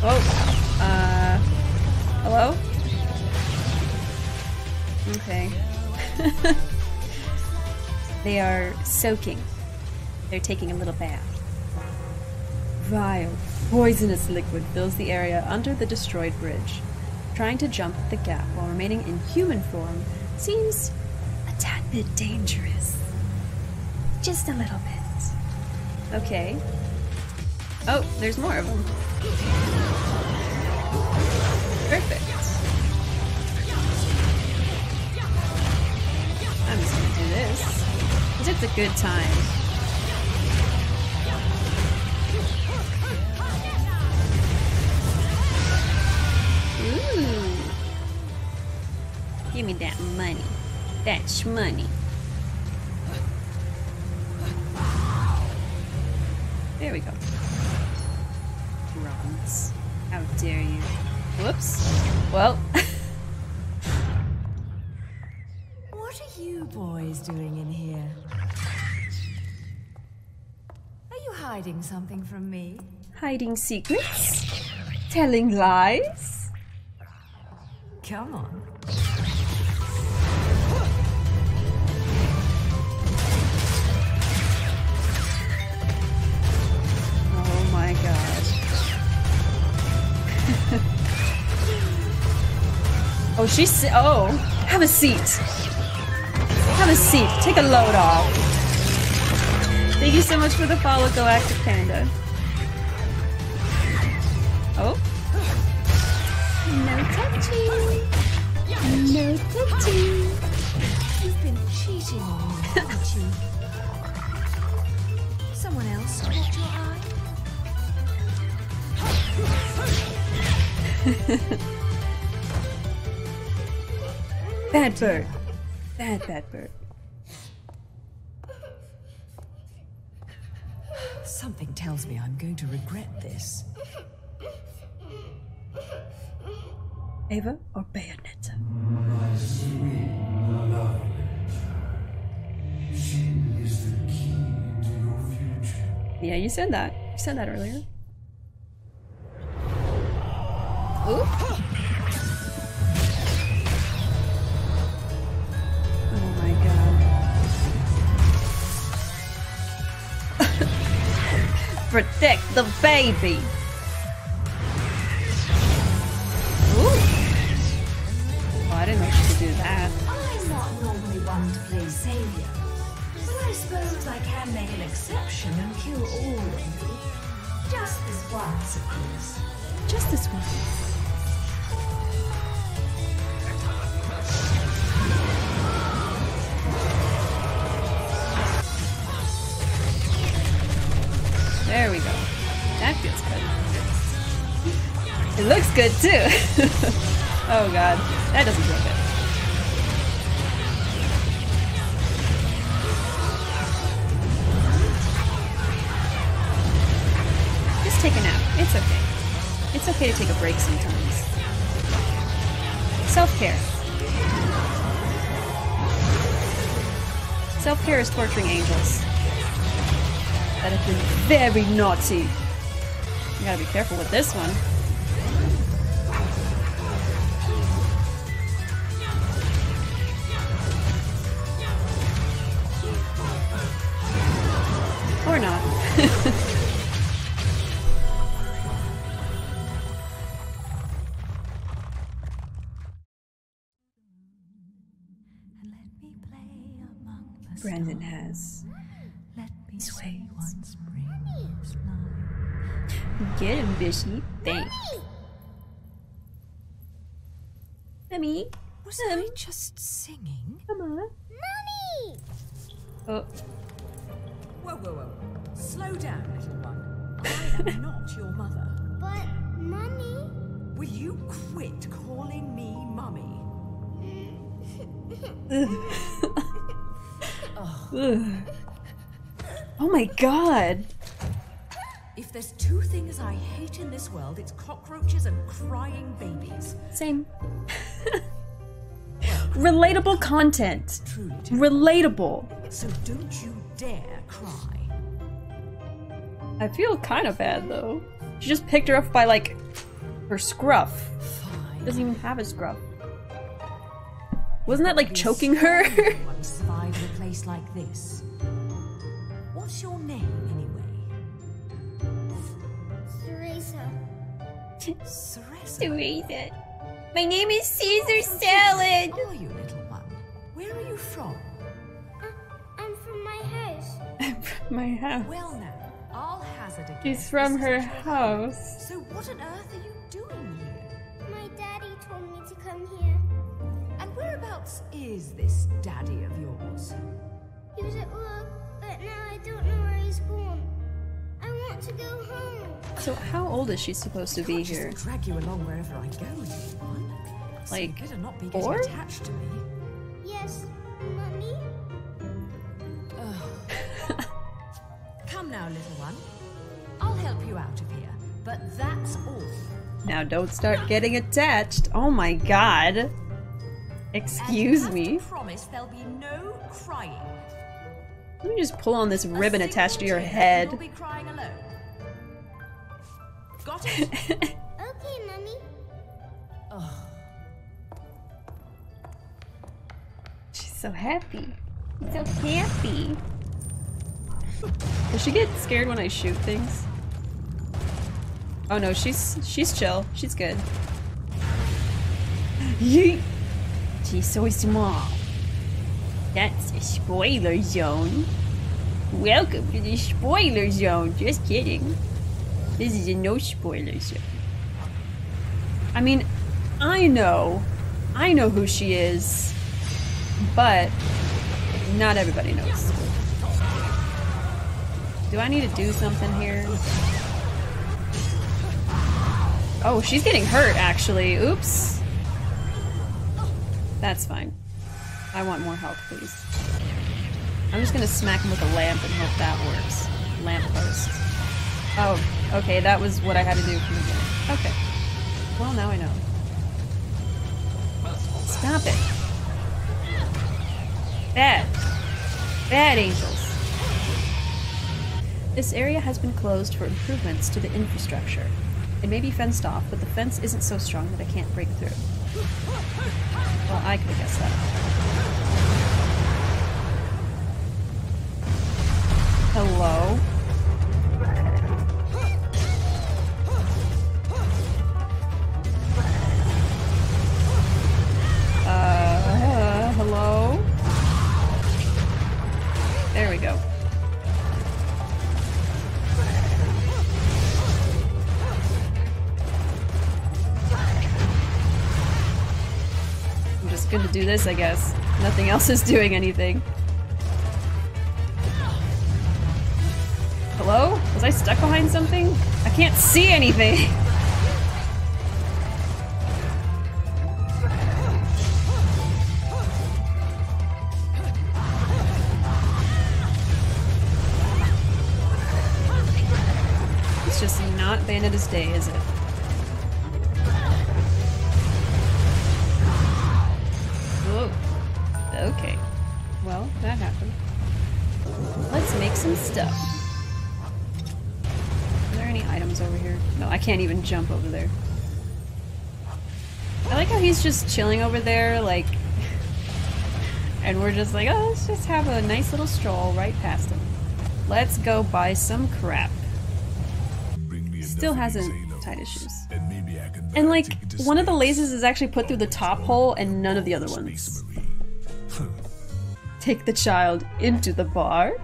Oh! Hello? Okay. They are soaking. They're taking a little bath. Vile, poisonous liquid fills the area under the destroyed bridge. Trying to jump the gap while remaining in human form seems a tad bit dangerous. Just a little bit. Okay. Oh, there's more of them. Perfect. I'm just gonna do this. It's a good time. Ooh. Give me that money. That shmoney. There we go. Bronze. How dare you. Whoops. Well. What are you boys doing in here? Are you hiding something from me? Hiding secrets? Telling lies? Come on. Oh my god. Oh, she's... Oh. Have a seat. Have a seat. Take a load off. Thank you so much for the follow, Go Active Panda. Oh. No touching. No touching. You've been cheating on me, haven't you? Someone else caught your eye. Bad bird. Bad, bad bird. Something tells me I'm going to regret this. Ava or Bayonetta? Yeah, you said that. You said that earlier. Ooh. Oh my god. Protect the baby! I didn't know she could do that. I'm not normally one to play savior, but I suppose I can make an exception and kill all of you. Just this once, of course. Just this once. There we go. That feels good. It looks good too. Oh god. That doesn't feel good. Just take a nap. It's okay. It's okay to take a break sometimes. Self-care. Self-care is torturing angels that have been very naughty. You gotta be careful with this one. Or not. Brandon has his ways. Get him, Bishy. Thanks. Mommy! Was I just singing? Come on. Mommy! Oh. Whoa, whoa, whoa. Slow down, little one. I am not your mother. But, Mummy... Will you quit calling me Mummy? Oh. Oh my god! If there's two things I hate in this world, it's cockroaches and crying babies. Same. Relatable content. Truly. Relatable. So don't you dare cry. I feel kind of bad though. She just picked her up by like her scruff. Fine. Doesn't even have a scruff. Wasn't that like choking her? Survive in a place like this. What's your name anyway? Cereza. Cereza. Cereza. My name is Caesar Salad. How are you, little one? Where are you from? I'm from my house. I'm from my house. Well now, I'll hazard a guess. She's from her house. So what on earth are you doing here? My daddy told me to come here. And whereabouts is this daddy of yours? He was at work, but now I don't know where he's gone. I want to go home. So how old is she supposed to be here? Just drag you along wherever I go, little one. Like, so you better not be getting attached to me. Yes, Mummy. Come now, little one. I'll help you out of here, but that's all. Now don't start getting attached. Oh my god. Excuse me. Promise there'll be no crying. Let me just pull on this ribbon attached to your head. You'll be crying alone. Got it? Okay, Mummy. Oh. She's so happy. So campy. Does she get scared when I shoot things? Oh no, she's chill. She's good. Yeet! She's so small. That's a spoiler zone. Welcome to the spoiler zone. Just kidding. This is a no spoiler zone. I mean, I know who she is, but not everybody knows. Do I need to do something here? Oh, she's getting hurt, actually. Oops. That's fine. I want more health, please. I'm just gonna smack him with a lamp and hope that works. Lamp post. Oh, okay, that was what I had to do from the beginning. Okay. Well, now I know. Stop it. Bad. Bad angels. This area has been closed for improvements to the infrastructure. It may be fenced off, but the fence isn't so strong that I can't break through. Well, I could have guessed that. Hello? Hello? There we go. Good to do this, I guess. Nothing else is doing anything. Hello? Was I stuck behind something? I can't see anything! It's just not Bayonetta's day, is it? Okay, well, that happened. Let's make some stuff. Are there any items over here? No, I can't even jump over there. I like how he's just chilling over there, like... and we're just like, oh, let's just have a nice little stroll right past him. Let's go buy some crap. Still hasn't tied his shoes. And like, one of the lasers is actually put through the top hole and none of the other ones. Take the child into the bar?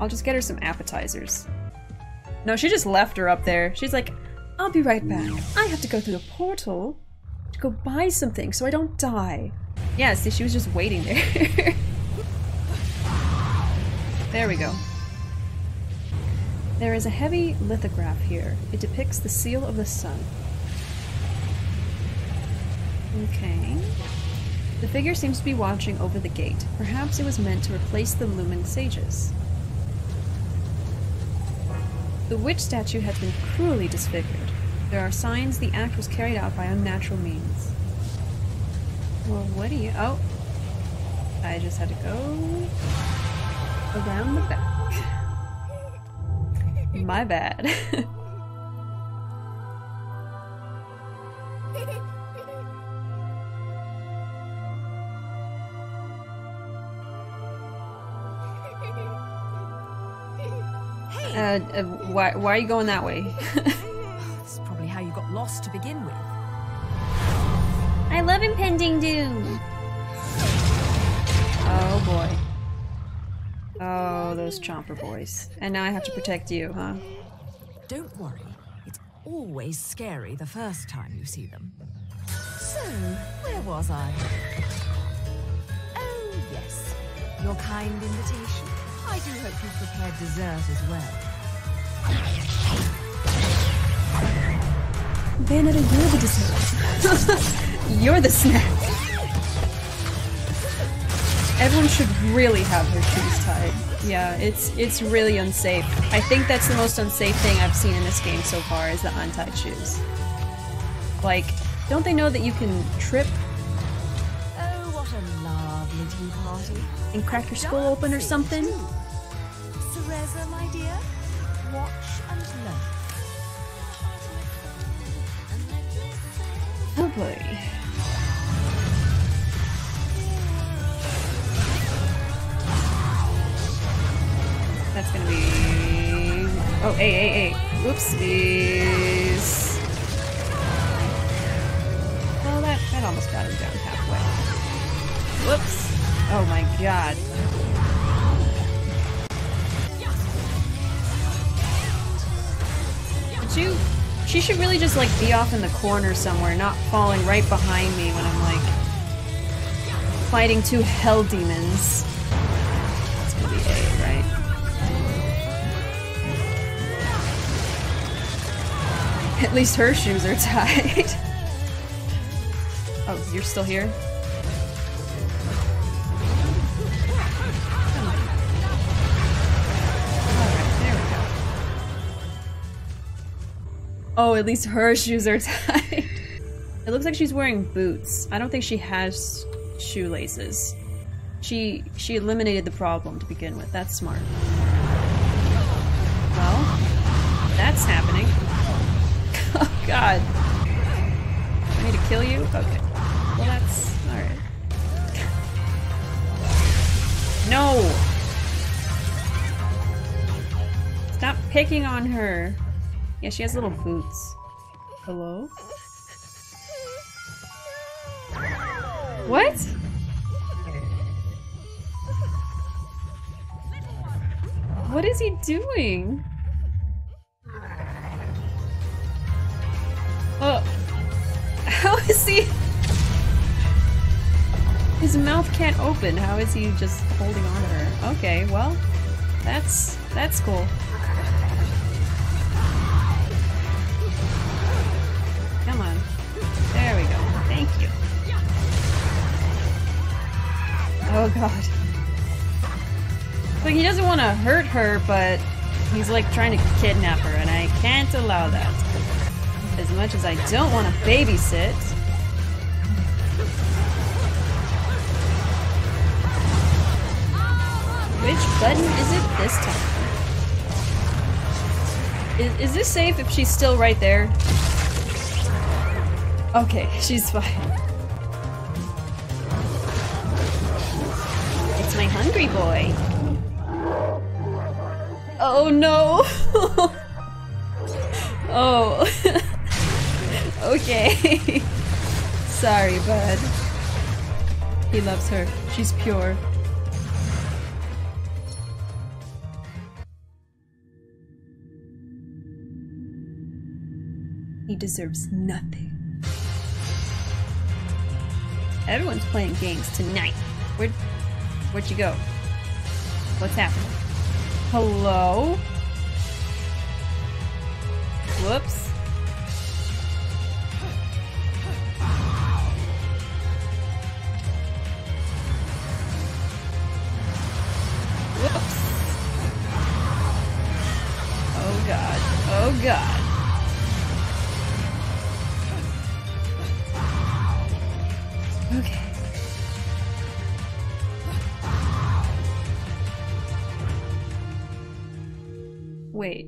I'll just get her some appetizers. No, she just left her up there. She's like, I'll be right back. I have to go through the portal to go buy something so I don't die. Yeah, see, she was just waiting there. There we go. There is a heavy lithograph here. It depicts the seal of the sun. Okay. The figure seems to be watching over the gate. Perhaps it was meant to replace the Lumen Sages. The witch statue has been cruelly disfigured. There are signs the act was carried out by unnatural means. Well, what do you- oh! I just had to go... around the back. My bad. Why are you going that way? That's probably how you got lost to begin with. I love impending doom. Oh boy. Oh, those chomper boys. And now I have to protect you, huh? Don't worry. It's always scary the first time you see them. So, where was I? Oh, yes. Your kind invitation. I do hope you've prepared dessert as well. Bayonetta, you're the dessert. You're the snack. Everyone should really have their shoes tied. Yeah, it's really unsafe. I think that's the most unsafe thing I've seen in this game so far is the untied shoes. Like, don't they know that you can trip? Oh, what a lovely tea party. And crack your skull open or something? Cereza, my dear, watch and learn. Oh boy. That's gonna be... Oh, hey, hey, hey. Oopsies. Oh, that almost got him down halfway. Whoops. Oh my god. Shoot. She should really just, like, be off in the corner somewhere, not falling right behind me when I'm, like, fighting two hell demons. That's gonna be A, right? At least her shoes are tied. Oh, you're still here? Oh, at least her shoes are tied. It looks like she's wearing boots. I don't think she has shoelaces. She eliminated the problem to begin with. That's smart. Well, that's happening. Oh god. I need to kill you? Okay. Well, that's... alright. No! Stop picking on her. Yeah, she has little boots. Hello? What? What is he doing? Oh. How is he? His mouth can't open. How is he just holding on to her? Okay, well, that's cool. Come on. There we go. Thank you. Oh god. Like, he doesn't want to hurt her, but he's like trying to kidnap her, and I can't allow that. As much as I don't want to babysit. Which button is it this time? Is this safe if she's still right there? Okay, she's fine. It's my hungry boy. Oh no! Oh. Okay. Sorry, bud. He loves her. She's pure. He deserves nothing. Everyone's playing games tonight. Where'd you go? What's happening? Hello? Whoops. Whoops. Oh god. Oh god. Okay. Wait.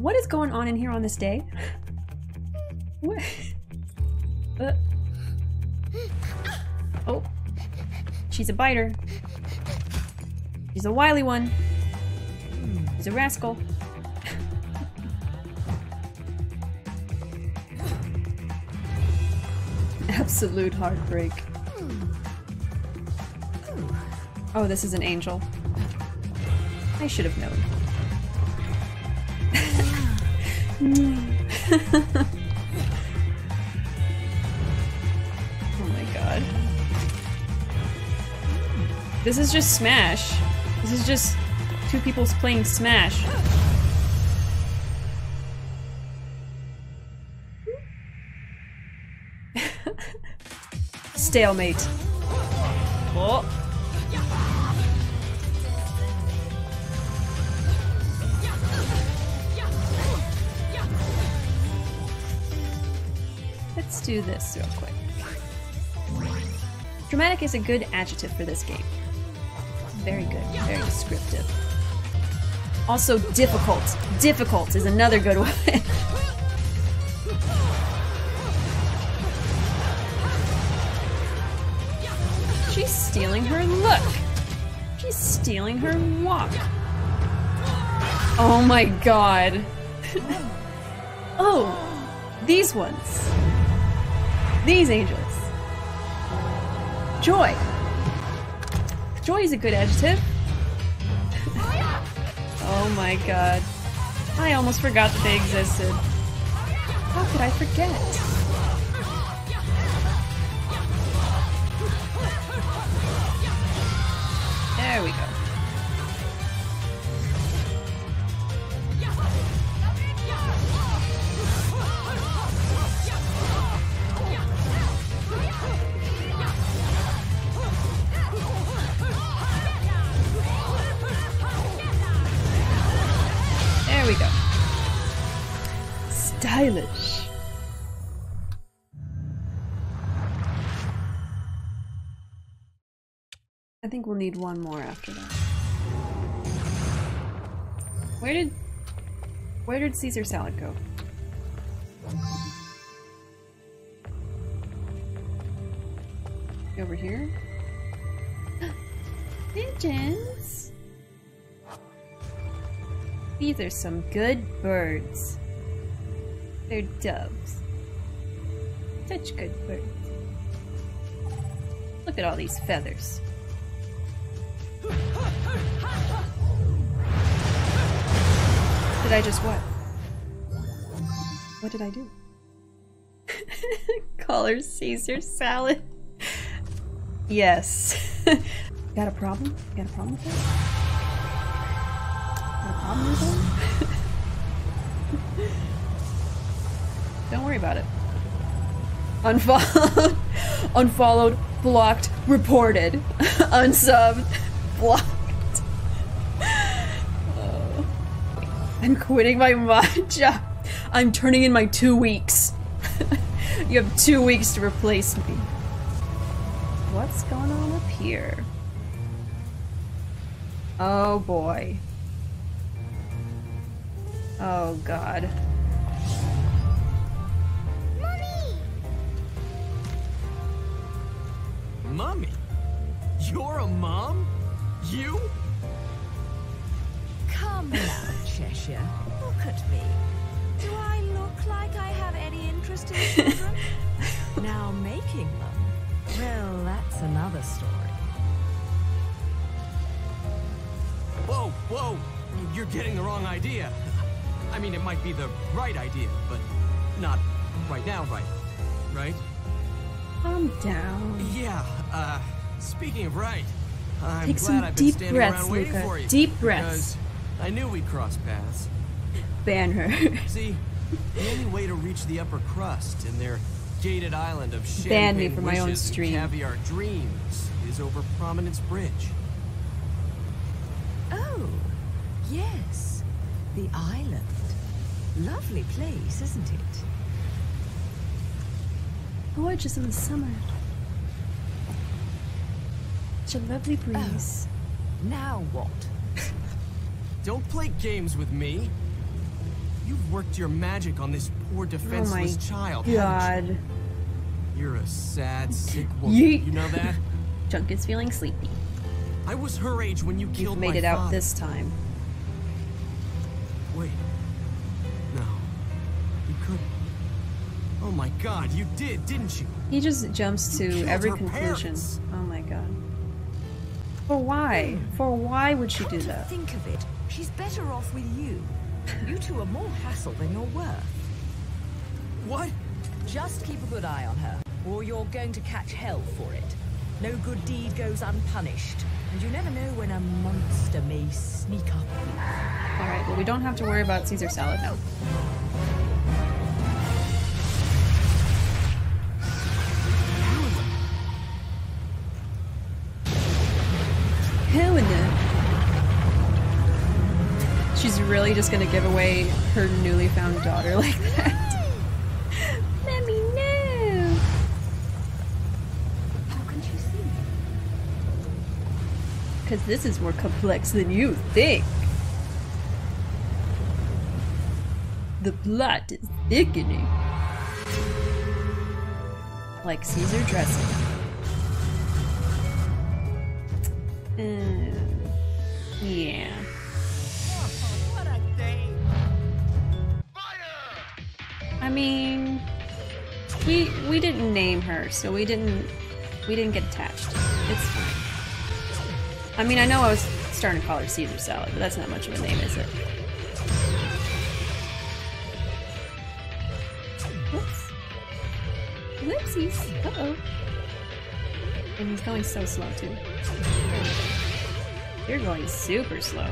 What is going on in here on this day? What? Oh. She's a biter. She's a wily one. She's a rascal. Absolute heartbreak. Oh, this is an angel. I should have known. Oh my god. This is just Smash. This is just two people playing Smash. Stalemate. Oh. Let's do this real quick. Dramatic is a good adjective for this game. Very good, very descriptive. Also, difficult. Difficult is another good one. She's stealing her look. She's stealing her walk. Oh my god. Oh, these ones. These angels. Joy. Joy is a good adjective. Oh my god. I almost forgot that they existed. How could I forget? There we go. There we go. Stylish. I think we'll need one more after that. Where did Caesar salad go? Over here? Pigeons! These are some good birds. They're doves. Such good birds. Look at all these feathers. Did I just what? What did I do? Call her Caesar salad. Yes. Got a problem? Got a problem with this? Got a problem with this? Don't worry about it. Unfollowed, unfollowed, blocked, reported, unsubbed, blocked. Oh. I'm quitting my mod job. I'm turning in my 2 weeks. You have 2 weeks to replace me. What's going on up here? Oh boy. Oh god. Mommy? You're a mom? You? Come now, Cheshire. Look at me. Do I look like I have any interest in children? Now making them? Well, that's another story. Whoa, whoa! You're getting the wrong idea. I mean, it might be the right idea, but not right now, right? Right? Calm down. Yeah, speaking of right, I'm glad I've been standing around waiting for you. Deep breaths. I knew we'd cross paths. Ban her. See, the only way to reach the upper crust in their gated island of champagne wishes and caviar dreams is over Prominence Bridge. Oh, yes. The island. Lovely place, isn't it? Gorgeous in the summer. Such a lovely breeze. Oh, now what? Don't play games with me. You've worked your magic on this poor defenseless child. Oh my god. You're a sad, sick woman. You know that? Junk is feeling sleepy. I was her age when you killed my father. You've made it out this time. Wait. No. You couldn't. Oh my god, you did, didn't you? He just jumps to every conclusion. Parents. Oh my god. For why? For why would she do that? Think of it. She's better off with you. You two are more hassle than you're worth. What? Just keep a good eye on her, or you're going to catch hell for it. No good deed goes unpunished, and you never know when a monster may sneak up on you. Alright, well we don't have to worry about Caesar salad now. really just gonna give away her newly found daughter like that? Let me know! How can she see me? Because this is more complex than you think. The blood is thickening. Like Caesar dressing. Yeah. Oh, what a day. Fire! I mean, we didn't name her, so we didn't get attached. It's fine. I mean, I know I was starting to call her Caesar Salad, but that's not much of a name, is it? Whoops. Whoopsies. Uh-oh. And he's going so slow, too. You're going super slow.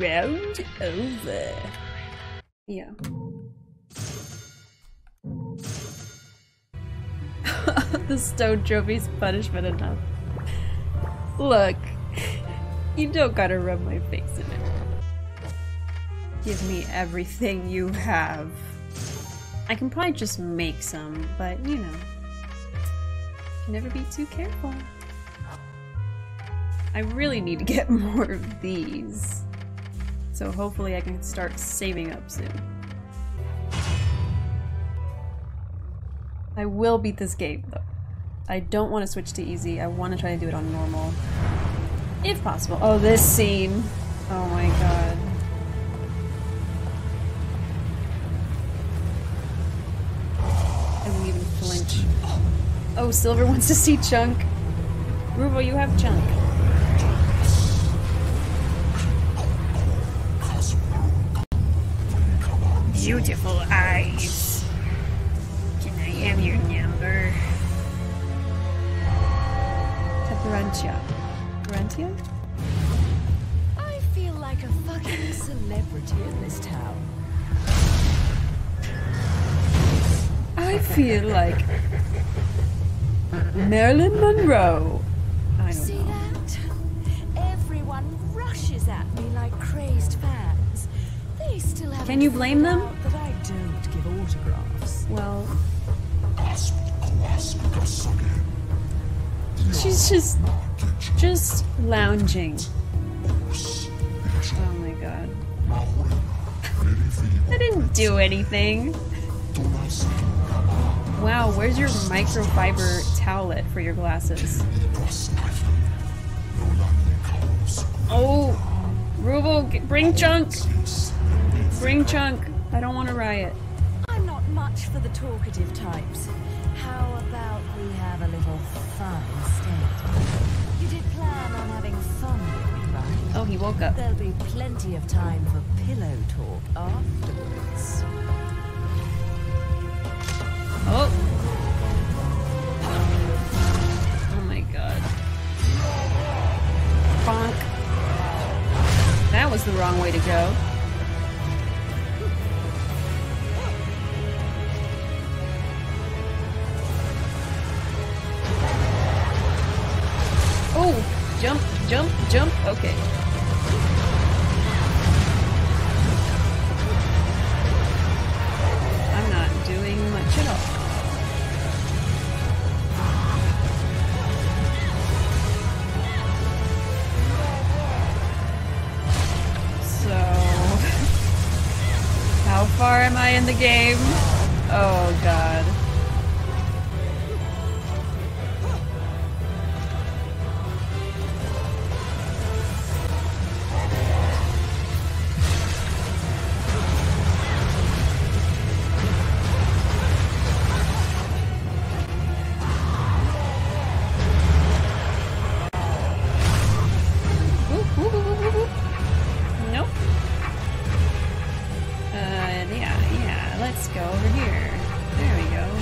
Round over. Yeah. The stone trophy's punishment enough. Look, you don't gotta rub my face in it. Give me everything you have. I can probably just make some, but you know, never be too careful. I really need to get more of these. So hopefully I can start saving up soon. I will beat this game, though. I don't want to switch to easy. I want to try to do it on normal, if possible. Oh, this scene. Oh my god. I won't even flinch. Oh, Silver wants to see Chunk. Ruvo, you have Chunk. Beautiful eyes. I have your number. Taparantia. Taparantia? I feel like a fucking celebrity in this town. I feel like Marilyn Monroe. I don't know. That? Everyone rushes at me like crazed fans. They still have. Can you blame them? That I don't give autographs. Well. She's just lounging. Oh my god. I didn't do anything. Wow, where's your microfiber towelette for your glasses? Oh, Ruvo, bring Chunk! Bring Chunk. I don't want to riot. I'm not much for the talkative types. How about we have a little fun instead? You did plan on having fun with me, right? Oh, he woke up. There'll be plenty of time for pillow talk afterwards. Oh. Oh my god. Bonk. That was the wrong way to go. Jump? Okay. I'm not doing much at all. So... How far am I in the game? Oh god. Yeah, let's go over here. There we go.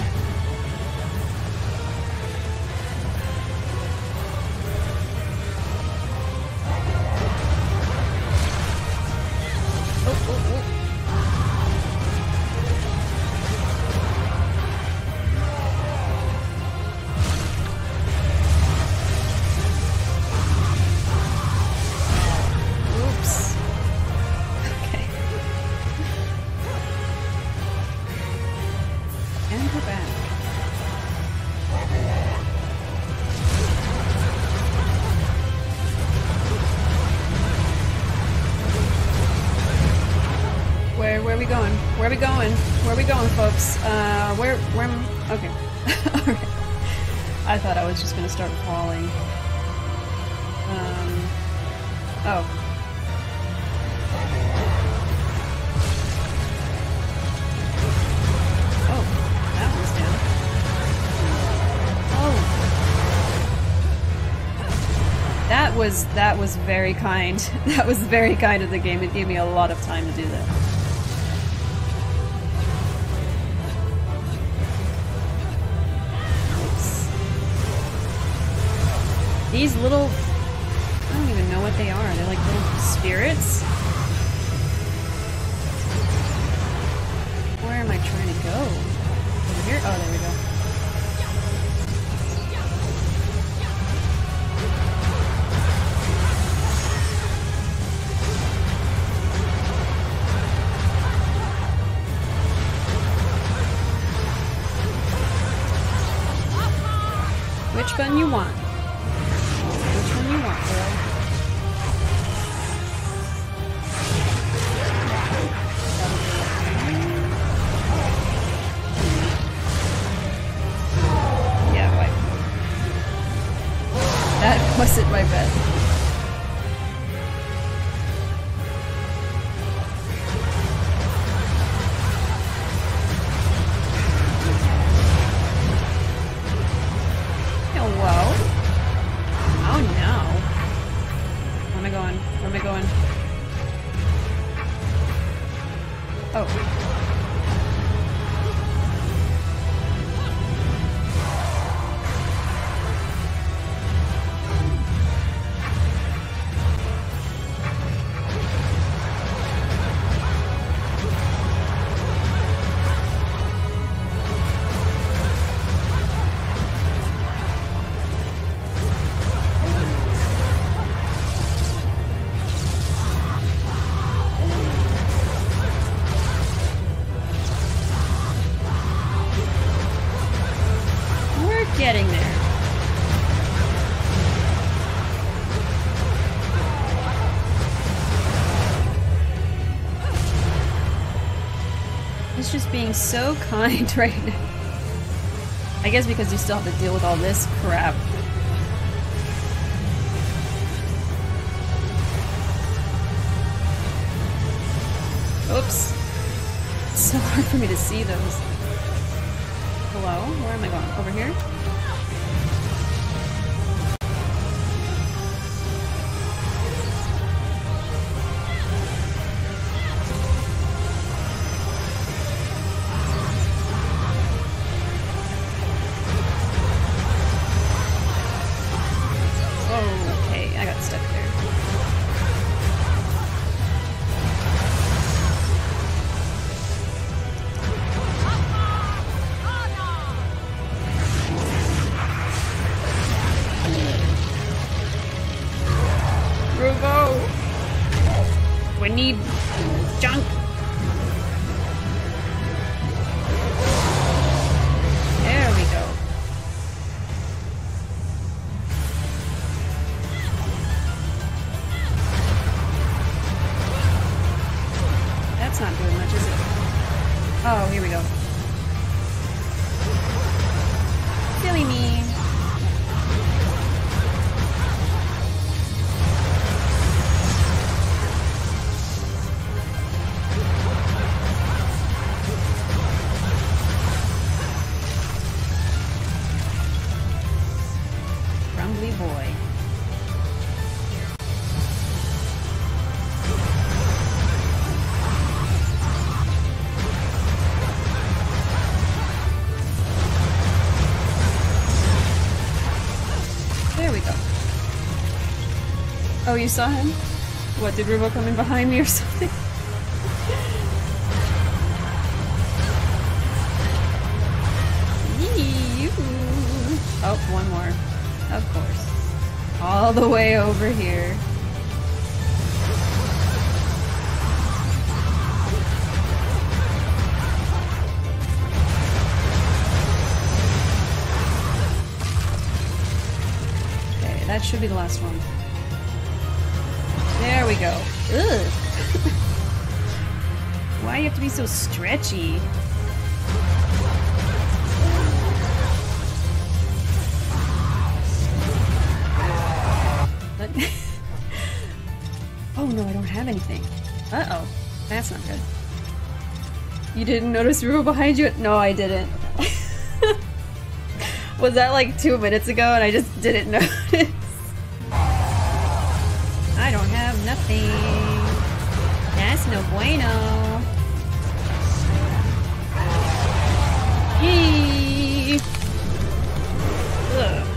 going? Where are we going? Where are we going, folks? Where am I? Okay. Alright. I thought I was just gonna start falling. Oh. That was very kind. That was very kind of the game. It gave me a lot of time to do that. Oops. These little... I don't even know what they are. They're like little spirits? Where am I trying to go? Over here? Oh, there we go. Which gun you want? Which one you want, girl? Yeah, right. That wasn't my best. Being so kind right now. I guess because you still have to deal with all this crap. Oops. It's so hard for me to see those. Hello? Where am I going? Over here? Oh, you saw him? What, did Ruvo come in behind me or something? Oh, one more. Of course. All the way over here. Okay, that should be the last one. There we go. Ugh. Why do you have to be so stretchy? Oh no, I don't have anything. Uh-oh. That's not good. You didn't notice Ruvo behind you? No, I didn't. Was that like 2 minutes ago and I just didn't notice? I don't have nothing. That's no bueno. Yee! Ugh.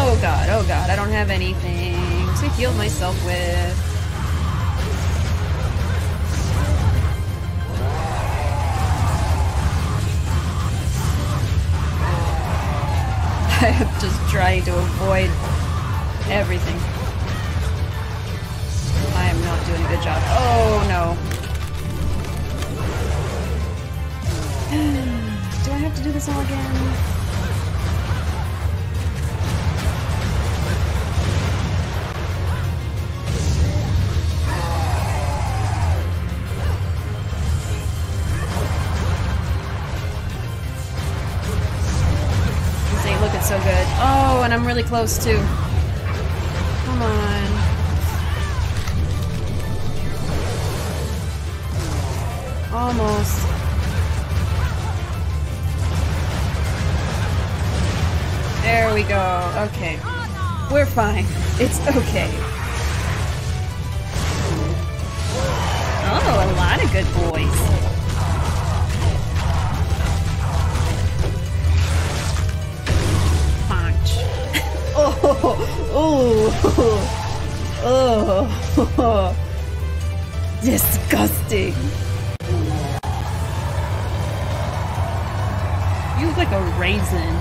Oh god, I don't have anything to heal myself with. I am just trying to avoid everything. I am not doing a good job. Oh no. Do I have to do this all again? So good. Oh, and I'm really close too. Come on. Almost. There we go. Okay. We're fine. It's okay. Oh, a lot of good boys. Oh, oh, oh, disgusting. You look like a raisin.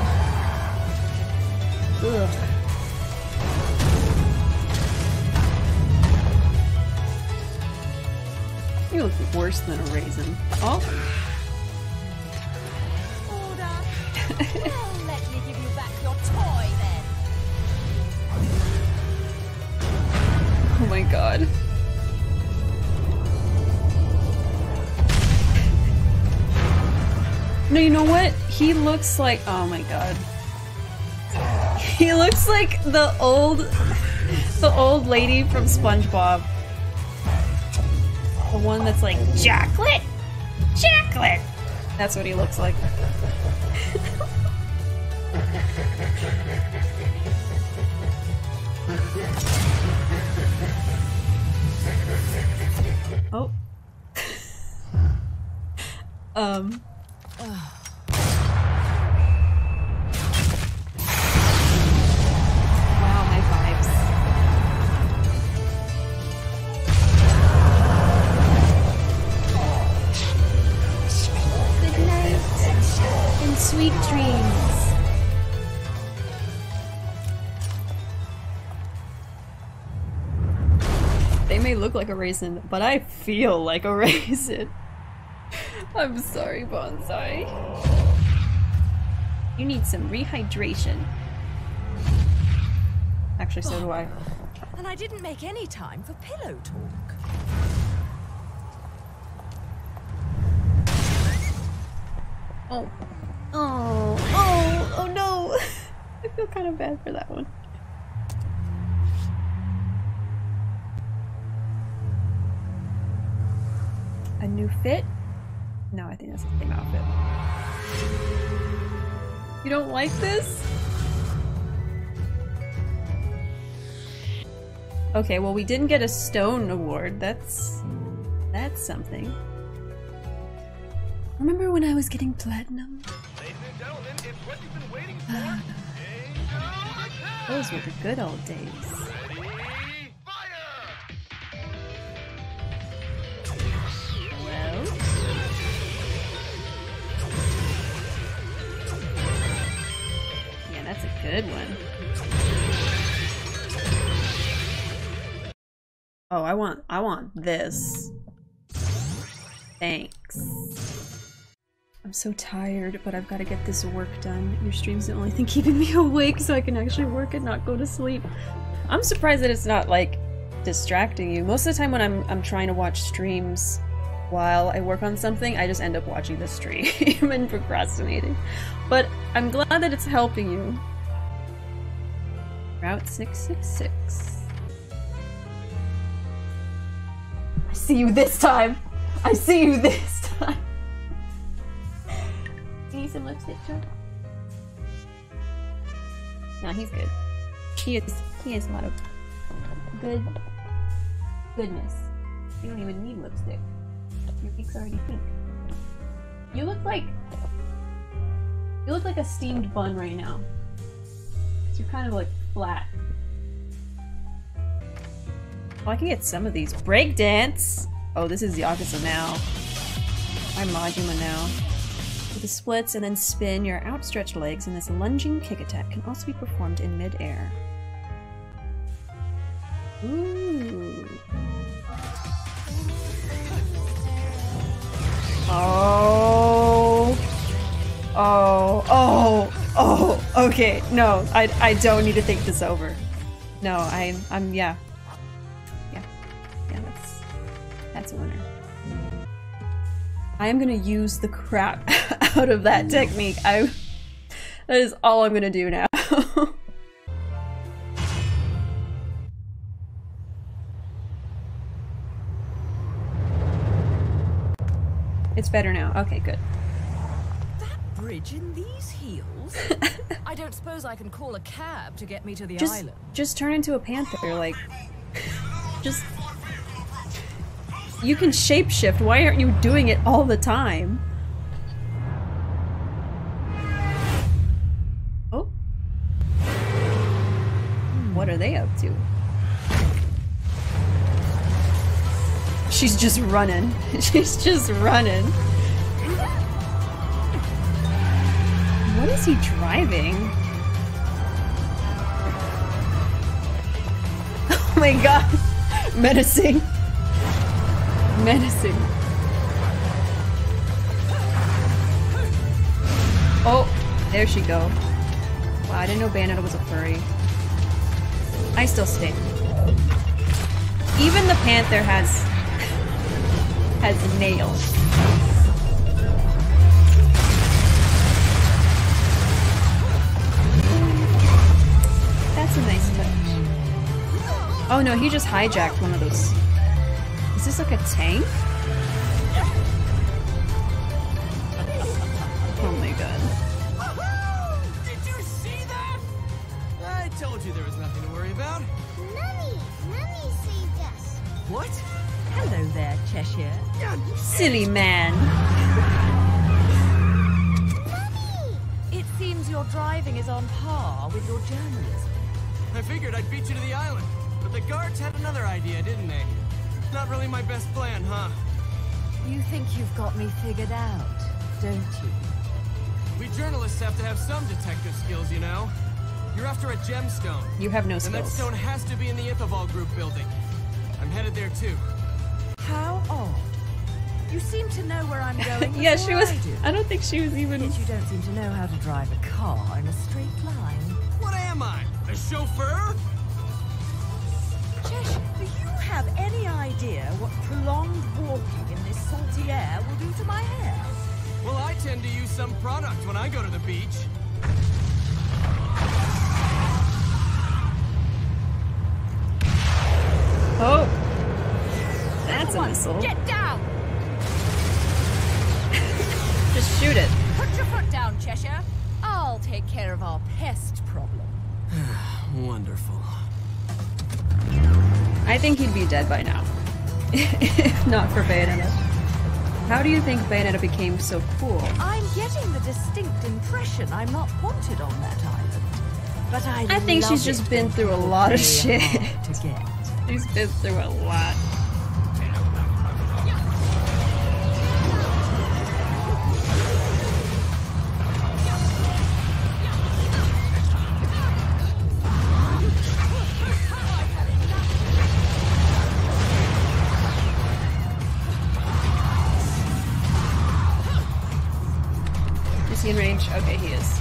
Ugh. You look worse than a raisin. Oh. Well, let me give you back your toy then. Oh my god. No, you know what? He looks like... Oh my god. He looks like the old lady from SpongeBob. The one that's like, Chocolate! Chocolate! That's what he looks like. Oh. Wow, my vibes. Good night and sweet dreams. They may look like a raisin, but I feel like a raisin. I'm sorry, Bonsai. You need some rehydration. Actually, so do I. And I didn't make any time for pillow talk. Oh. Oh. Oh. Oh no. I feel kind of bad for that one. A new fit? No, I think that's the same outfit. You don't like this? Okay, well we didn't get a stone award. That's something. Remember when I was getting platinum? Ladies and gentlemen, it's what you've been waiting for. Those were the good old days. Yeah, that's a good one. Oh, I want this. Thanks. I'm so tired, but I've got to get this work done. Your stream's the only thing keeping me awake so I can actually work and not go to sleep. I'm surprised that it's not, like, distracting you. Most of the time when I'm trying to watch streams while I work on something, I just end up watching the stream and procrastinating. But I'm glad that it's helping you. Route 666. I see you this time! I see you this time! Do you need some lipstick, John? Nah, he's good. He is a lot of good goodness. You don't even need lipstick. Your cheeks already pink. You look like a steamed bun right now. 'Cause you're kind of like flat. Oh, I can get some of these. Breakdance! Oh, this is Yakuza now. I'm Majima now. With the splits and then spin, your outstretched legs in this lunging kick attack can also be performed in mid-air. Ooh. Oh. Oh. Oh. Oh. Okay. No, I don't need to think this over. No, I'm yeah. Yeah. Yeah, that's a winner. I am gonna use the crap out of that technique. That is all I'm gonna do now. It's better now. Okay, good. That bridge in these heels? I don't suppose I can call a cab to get me to the island. Just turn into a panther, like... Just... You can shapeshift. Why aren't you doing it all the time? Oh. What are they up to? She's just running. She's just running. What is he driving? Oh my god. Menacing. Menacing. Oh, there she go. Wow, I didn't know Bayonetta was a furry. I still stink. Even the panther has nails. That's a nice touch. Oh no, he just hijacked one of those. Is this like a tank? Oh my god. Did you see that? I told you there was nothing to worry about. Mummy saved us. What? Hello there, Cheshire. Silly man. Mummy! It seems your driving is on par with your journalism. I figured I'd beat you to the island, but the guards had another idea, didn't they? Not really my best plan, huh? You think you've got me figured out, don't you? We journalists have to have some detective skills, you know? You're after a gemstone. You have no skills. And that stone has to be in the Ippaval group building. I'm headed there, too. How odd. You seem to know where I'm going. Yeah, she was. I don't think she was even. Yet you don't seem to know how to drive a car in a straight line. What am I? A chauffeur? Cheshire, do you have any idea what prolonged walking in this salty air will do to my hair? Well, I tend to use some product when I go to the beach. Oh. That's a missile. Get down! Just shoot it. Put your foot down, Cheshire. I'll take care of our pest problem. Wonderful. I think he'd be dead by now. If not for Bayonetta. How do you think Bayonetta became so cool? I'm getting the distinct impression I'm not wanted on that island. But I think she's just been through a lot of shit. She's been through a lot. he in range? Okay, he is.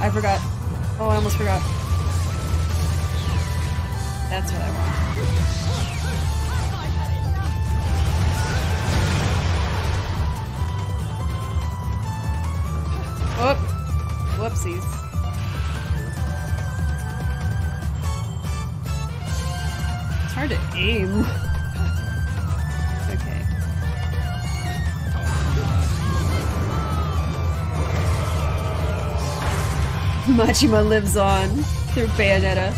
I forgot. Oh, I almost forgot. That's what I want. Oh, whoopsies. It's hard to aim. Majima lives on through Bayonetta.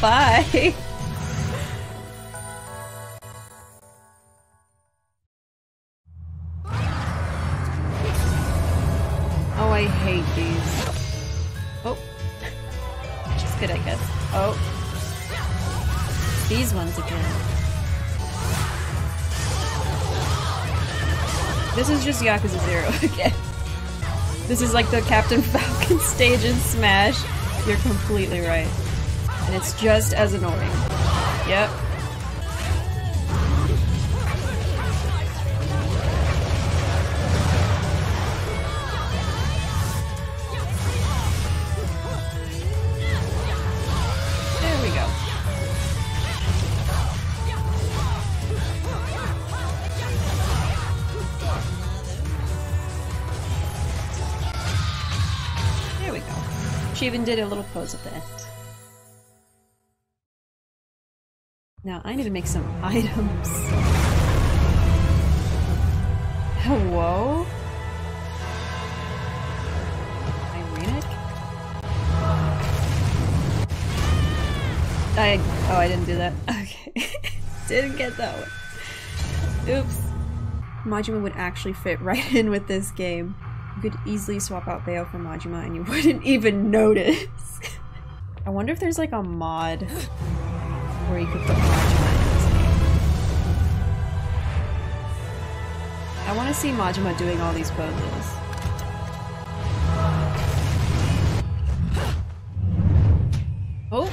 Bye! Oh, I hate these. Oh. Which is good, I guess. Oh. These ones again. This is just Yakuza 0 again. This is like the Captain Falcon stage in Smash. You're completely right. And it's just as annoying. Yep. She even did a little pose at the end. Now I need to make some items. Hello? Ironic? I didn't do that. Okay. Didn't get that one. Oops. Majima would actually fit right in with this game. You could easily swap out Bayo for Majima and you wouldn't even notice. I wonder if there's like a mod where you could put Majima in this game. I want to see Majima doing all these poses. Oh!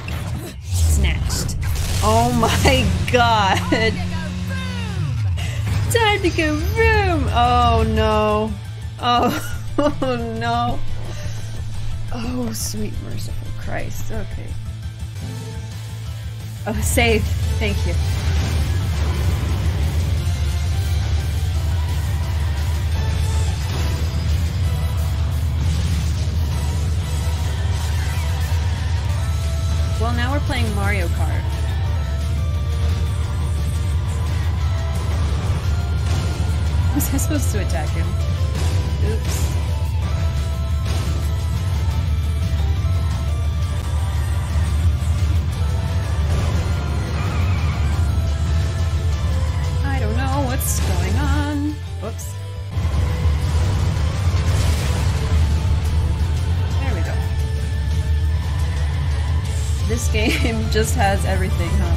Snatched. Oh my god! Time to go boom! Oh no. Oh, oh no. Oh, sweet merciful Christ. Okay. Oh, save. Thank you. Well, now we're playing Mario Kart. Was I supposed to attack him? Oops. I don't know what's going on. Whoops. There we go. This game just has everything, huh?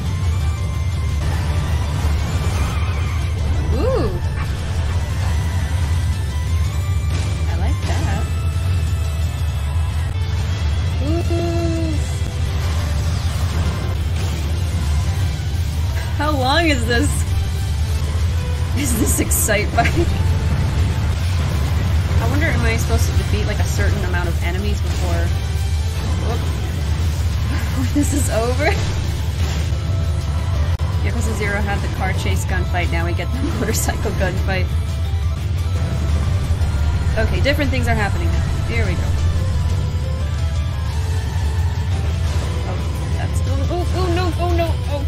Is this Excite Fight? I wonder, am I supposed to defeat like a certain amount of enemies before this is over? Yakuza 0 had the car chase gunfight, now we get the motorcycle gunfight. Okay, different things are happening now. Here we go. Oh, that's... Oh, no! Oh, no! Oh!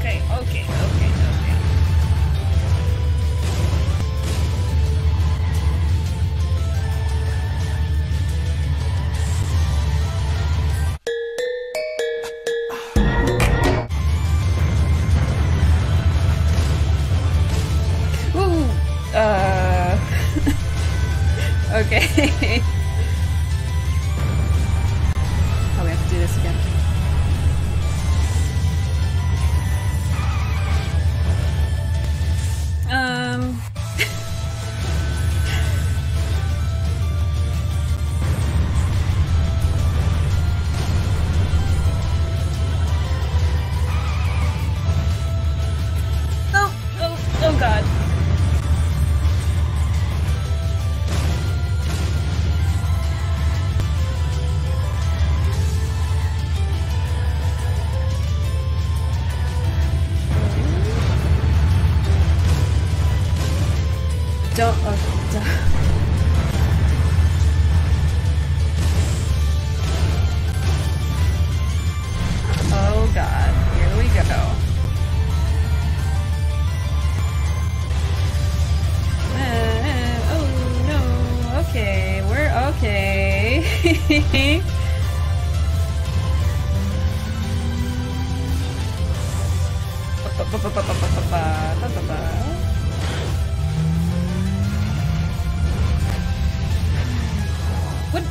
What?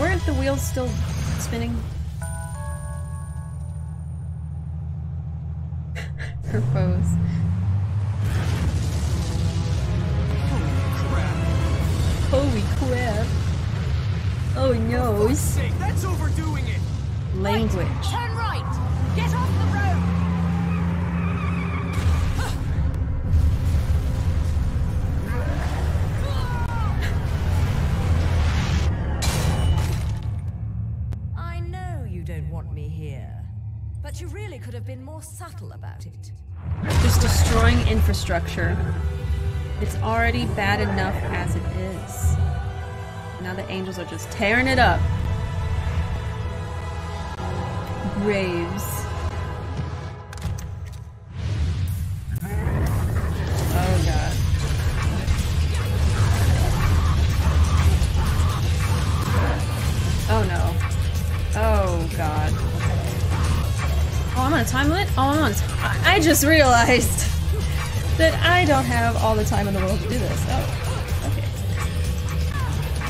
Weren't the wheels still spinning? Her pose. Holy crap. Oh no. For fuck's sake, that's overdoing it. Language. Right, turn right. Get off the road. I know you don't want me here, but you really could have been more subtle about it. Just destroying infrastructure. It's already bad enough as it is. Now the angels are just tearing it up. Graves. Oh god. Oh no. Oh god. Oh, I'm on a time limit? Oh, I'm on a time. I just realized that I don't have all the time in the world to do this. Oh, okay.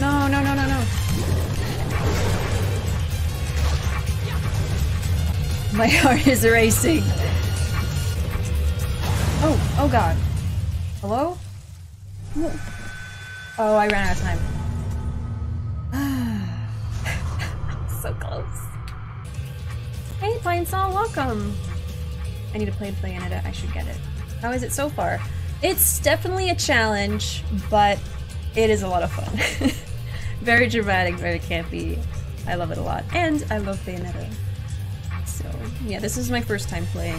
No, no, no, no, no. My heart is racing. Oh, oh god. Hello? Oh, I ran out of time. So close. Hey, Pine Saw, welcome. I need to play Bayonetta. I should get it. How is it so far? It's definitely a challenge, but it is a lot of fun. Very dramatic, very campy. I love it a lot. And I love Bayonetta. So, yeah, this is my first time playing.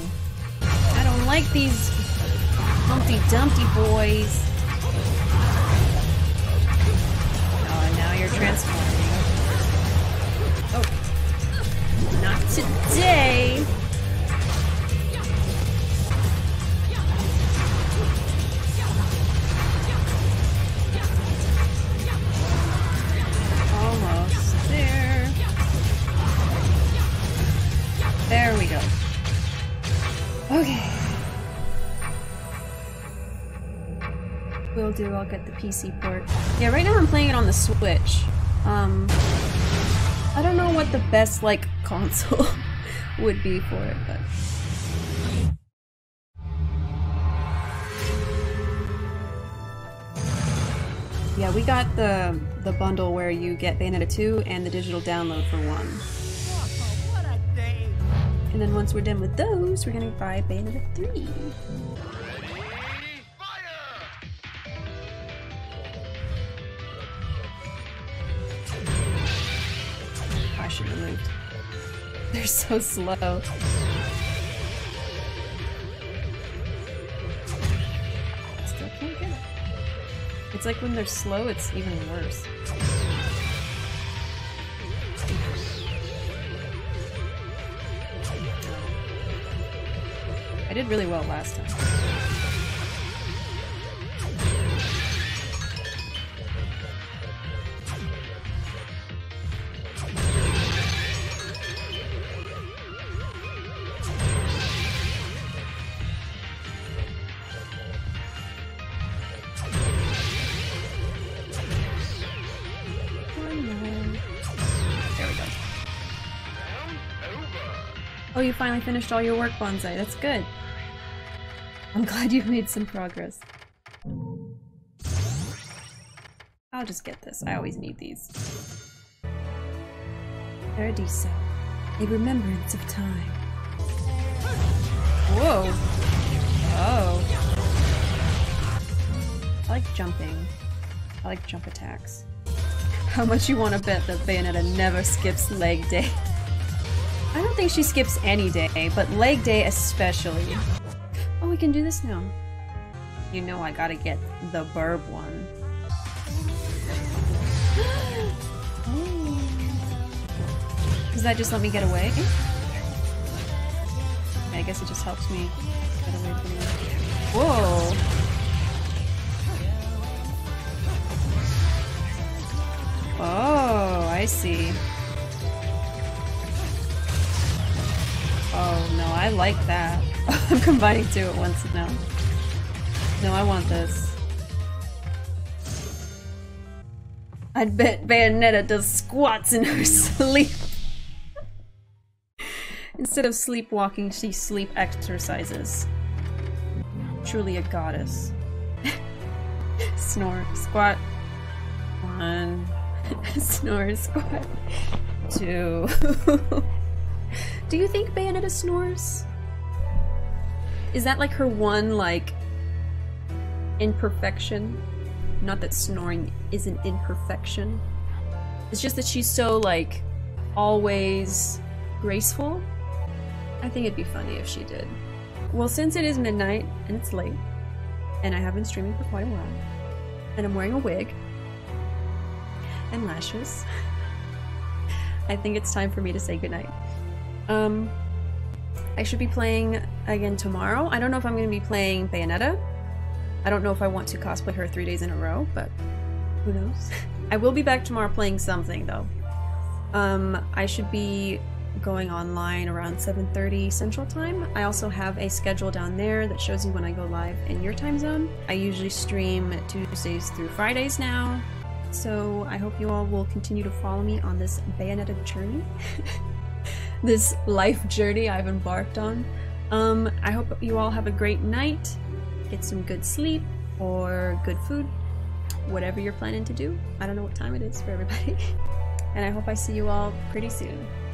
I don't like these Humpty Dumpty boys. Oh, and now you're transforming. Oh. Not today! There we go. Okay. Will do, I'll get the PC port. Yeah, right now I'm playing it on the Switch. I don't know what the best, like, console would be for it, but... Yeah, we got the bundle where you get Bayonetta 2 and the digital download for 1. And then once we're done with those, we're gonna buy Bayonetta 3. Ready, fire! I should have moved. They're so slow. Still can't get it. It's like when they're slow, it's even worse. I did really well last time. Oh, no. There we go. Oh, you finally finished all your work, Bonsai. That's good. I'm glad you've made some progress. I'll just get this. I always need these. Paradiso. A remembrance of time. Whoa. Oh. I like jumping. I like jump attacks. How much you want to bet that Bayonetta never skips leg day? I don't think she skips any day, but leg day especially. Oh, we can do this now. You know I gotta get the burb one. Oh. Does that just let me get away? I guess it just helps me get away from it. Whoa! Oh, I see. Oh no, I like that. I'm combining two at once now. No, I want this. I'd bet Bayonetta does squats in her sleep. Instead of sleepwalking, she sleep exercises. Truly a goddess. Snore, squat. One. Snore, squat. Two. Do you think Bayonetta snores? Is that like her one, like, imperfection? Not that snoring is an imperfection. It's just that she's so, like, always graceful. I think it'd be funny if she did. Well, since it is midnight, and it's late, and I have been streaming for quite a while, and I'm wearing a wig, and lashes, I think it's time for me to say goodnight. I should be playing again tomorrow. I don't know if I'm going to be playing Bayonetta. I don't know if I want to cosplay her 3 days in a row, but who knows? I will be back tomorrow playing something, though. I should be going online around 7:30 Central Time. I also have a schedule down there that shows you when I go live in your time zone. I usually stream Tuesdays through Fridays now, so I hope you all will continue to follow me on this Bayonetta journey. This life journey I've embarked on. I hope you all have a great night, get some good sleep or good food, whatever you're planning to do. I don't know what time it is for everybody. And I hope I see you all pretty soon.